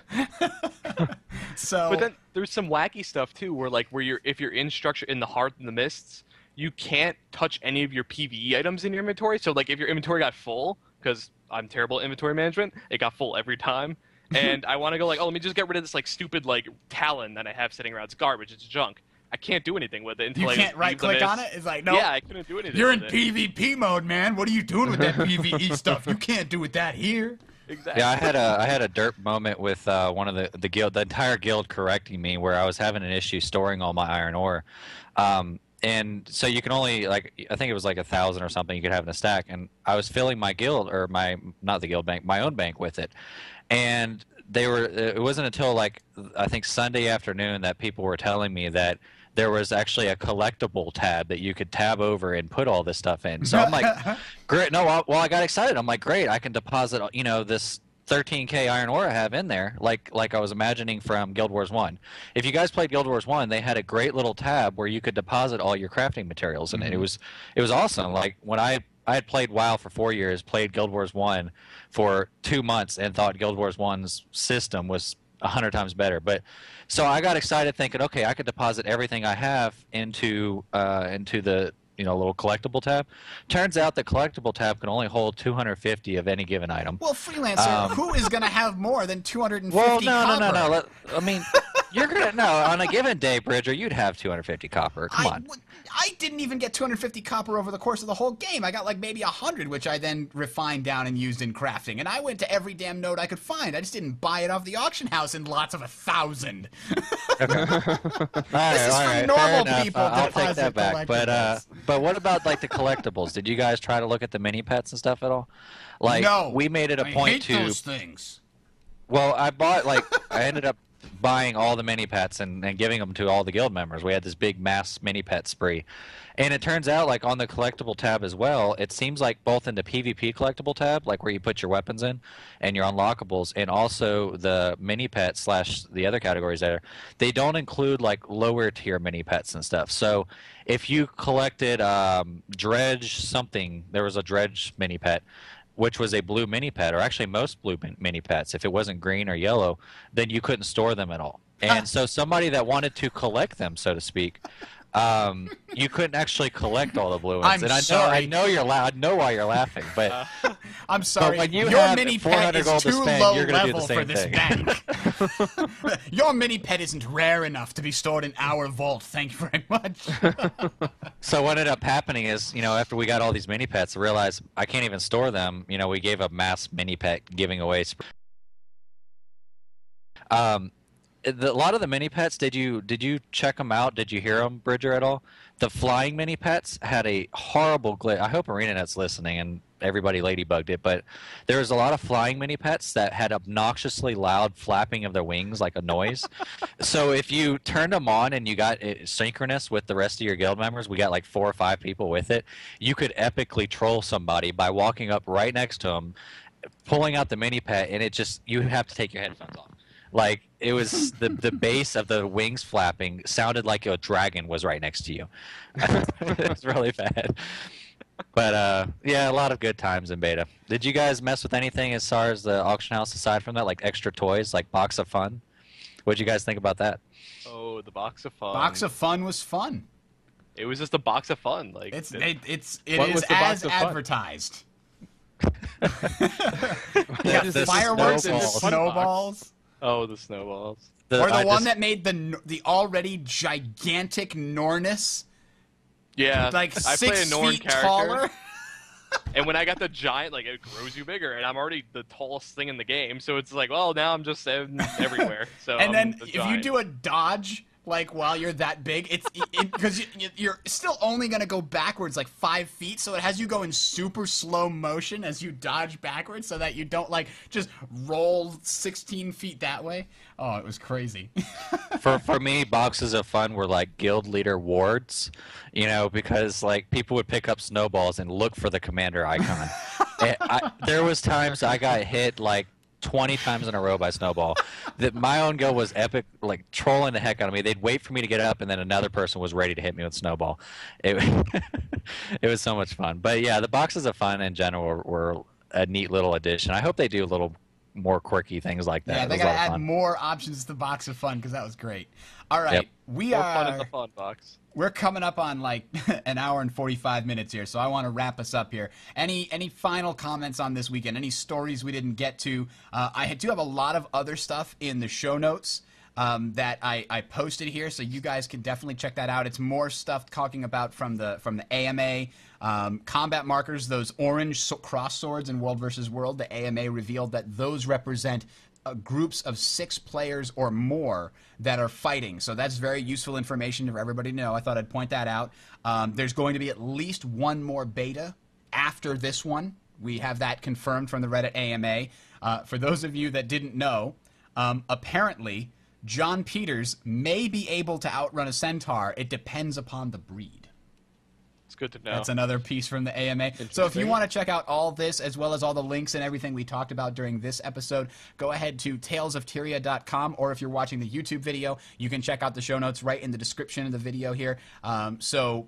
So. But then there's some wacky stuff too, where like where you're if you're in structure in the Hearth and the Mists, you can't touch any of your PvE items in your inventory. So like if your inventory got full, because I'm terrible at inventory management, it got full every time. And I want to go like, oh, let me just get rid of this like stupid like Talon that I have sitting around. It's garbage. It's junk. I can't do anything with it. Until you can't right-click on it? It's like, no. Yeah, I couldn't do anything You're in it. PvP mode, man. What are you doing with that PvE stuff? You can't do with that here. Exactly. Yeah, I had a I had a derp moment with uh, one of the the guild, the entire guild correcting me where I was having an issue storing all my iron ore. Um, And so you can only, like, I think it was like a thousand or something you could have in a stack. And I was filling my guild, or my, not the guild bank, my own bank with it. And they were, it wasn't until like, I think Sunday afternoon that people were telling me that there was actually a collectible tab that you could tab over and put all this stuff in. So I'm like, great. No, well, I got excited. I'm like, great, I can deposit, you know, this thirteen K iron ore I have in there, like like I was imagining from Guild Wars one. If you guys played Guild Wars one, they had a great little tab where you could deposit all your crafting materials in mm-hmm. it. It was it was awesome. Like when I I had played WoW for four years, played Guild Wars one for two months, and thought Guild Wars one's system was a hundred times better. But so I got excited thinking, okay, I could deposit everything I have into uh, into the you know, little collectible tab. Turns out the collectible tab can only hold two hundred fifty of any given item. Well, Freelancer, um, who is going to have more than two hundred fifty? Well, no, copper? no, no, no. Let, I mean, you're going to, no, on a given day, Bridger, you'd have two hundred fifty copper. Come I, on. I didn't even get two hundred fifty copper over the course of the whole game. I got like maybe one hundred, which I then refined down and used in crafting. And I went to every damn node I could find. I just didn't buy it off the auction house in lots of one thousand. Okay. All right, this is all for right. normal Fair people. Uh, I'll take that back. But, uh, but what about like the collectibles? Did you guys try to look at the mini pets and stuff at all? Like, no, we made it a I point hate to. Those things. Well, I bought like I ended up buying all the mini pets and, and giving them to all the guild members. We had this big mass mini pet spree, and it turns out like on the collectible tab as well, it seems like both in the PvP collectible tab, like where you put your weapons in and your unlockables, and also the mini pet slash the other categories there, they don't include like lower tier mini pets and stuff. So if you collected um, Dredge something, there was a Dredge mini pet, which was a blue mini pet, or actually most blue mini pets, if it wasn't green or yellow, then you couldn't store them at all. And so somebody that wanted to collect them, so to speak, um, you couldn't actually collect all the blue ones. I'm and I know, sorry. I know you're la I know why you're laughing, but uh, I'm sorry. But when you Your have mini pet is too to spend, low you're gonna level do the same for this thing. Bank. Your mini pet isn't rare enough to be stored in our vault. Thank you very much. So what ended up happening is, you know, after we got all these mini pets, I realized I can't even store them. You know, we gave a mass mini pet giving away. Um. The, a lot of the mini pets, did you did you check them out? Did you hear them, Bridger, at all? The flying mini pets had a horrible glitch. I hope ArenaNet's listening and everybody ladybugged it, but there was a lot of flying mini pets that had obnoxiously loud flapping of their wings, like a noise. So if you turned them on and you got it synchronous with the rest of your guild members, we got like four or five people with it, you could epically troll somebody by walking up right next to them, pulling out the mini pet, and it just, you have to take your headphones off. Like, it was the the bass of the wings flapping sounded like a dragon was right next to you. It was really bad. But uh, yeah, a lot of good times in beta. Did you guys mess with anything as far as the auction house aside from that, like extra toys, like Box of Fun? What'd you guys think about that? Oh, the Box of Fun. Box of Fun was fun. It was just a box of fun. Like it's it, it's it is as advertised. Yeah, the fireworks and snowballs. Oh, the snowballs. The, or the I one just... that made the the already gigantic Nornus. Yeah, like I six play a Norn feet character. Taller. And when I got the giant, like it grows you bigger, and I'm already the tallest thing in the game, so it's like, well, now I'm just I'm everywhere. So and I'm then the if you do a dodge, like while you're that big, it's because it, you, you're still only gonna go backwards like five feet, so it has you go in super slow motion as you dodge backwards, so that you don't like just roll sixteen feet that way. Oh, it was crazy. for for me, boxes of fun were like guild leader wards, you know, because like people would pick up snowballs and look for the commander icon. I, there was times I got hit like twenty times in a row by Snowball. That my own guild was epic, like trolling the heck out of me. They'd wait for me to get up, and then another person was ready to hit me with Snowball. It, it was so much fun. But yeah, the boxes of fun in general were, were a neat little addition. I hope they do a little more quirky things like that. Yeah, they gotta add fun. more options to the box of fun, because that was great. All right, yep. we more are. Fun in the fun box. We're coming up on like an hour and forty-five minutes here, so I want to wrap us up here. Any any final comments on this weekend? Any stories we didn't get to? Uh, I do have a lot of other stuff in the show notes um, that I, I posted here, so you guys can definitely check that out. It's more stuff talking about from the from the A M A. Um, combat markers, those orange cross swords in World versus. World, the A M A revealed that those represent Uh, groups of six players or more that are fighting. So that's very useful information for everybody to know. I thought I'd point that out. Um, there's going to be at least one more beta after this one. We have that confirmed from the Reddit A M A. Uh, for those of you that didn't know, um, apparently John Peters may be able to outrun a centaur. It depends upon the breed. It's good to know. That's another piece from the A M A. So if you want to check out all this, as well as all the links and everything we talked about during this episode, go ahead to Tales of Tyria dot com, or if you're watching the YouTube video, you can check out the show notes right in the description of the video here. Um, so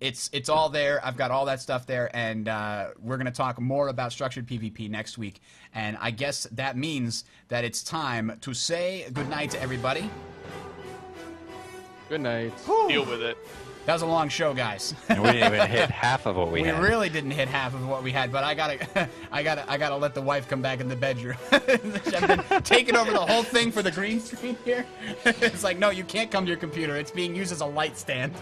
it's it's all there. I've got all that stuff there, and uh, we're going to talk more about structured P V P next week. And I guess that means that it's time to say goodnight to everybody. Good night. Whew. Deal with it. That was a long show, guys. And we didn't even hit half of what we, we had. We really didn't hit half of what we had, but I gotta, I gotta, I gotta let the wife come back in the bedroom. I've been taking over the whole thing for the green screen here. It's like, no, you can't come to your computer. It's being used as a light stand.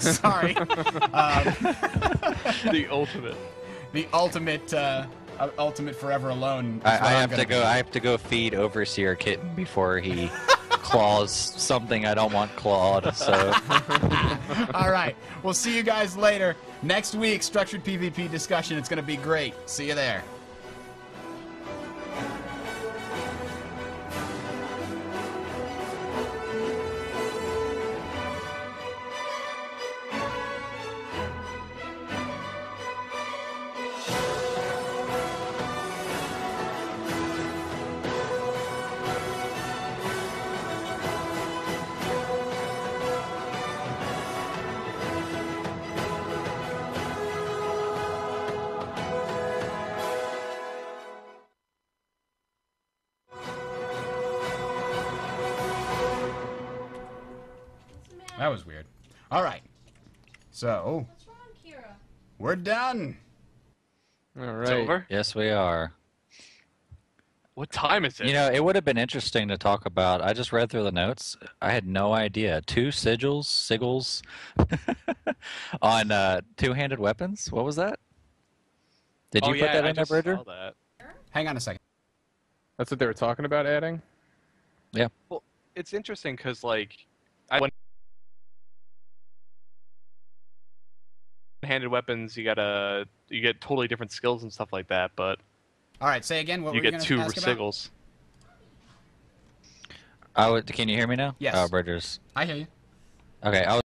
Sorry. um, the ultimate. The ultimate. Uh, Uh, ultimate forever alone. I, I have to go. Be. I have to go feed Overseer Kitten before he claws something I don't want clawed. So. All right. We'll see you guys later next week. Structured P V P discussion. It's going to be great. See you there. That was weird. All right. So. What's wrong, Kira? We're done. All right. It's over? Yes, we are. What time is it? You know, it would have been interesting to talk about. I just read through the notes. I had no idea. Two sigils, sigils on uh, two-handed weapons. What was that? Did you oh, put yeah, that I in there, Bridger? That. Hang on a second. That's what they were talking about adding? Yeah. Well, it's interesting because, like, I went handed weapons, you gotta you get totally different skills and stuff like that. But all right, say again. What you were get you two sigils. I would. Can you hear me now? Yes. Oh, Bridgers. I hear you. Okay. I was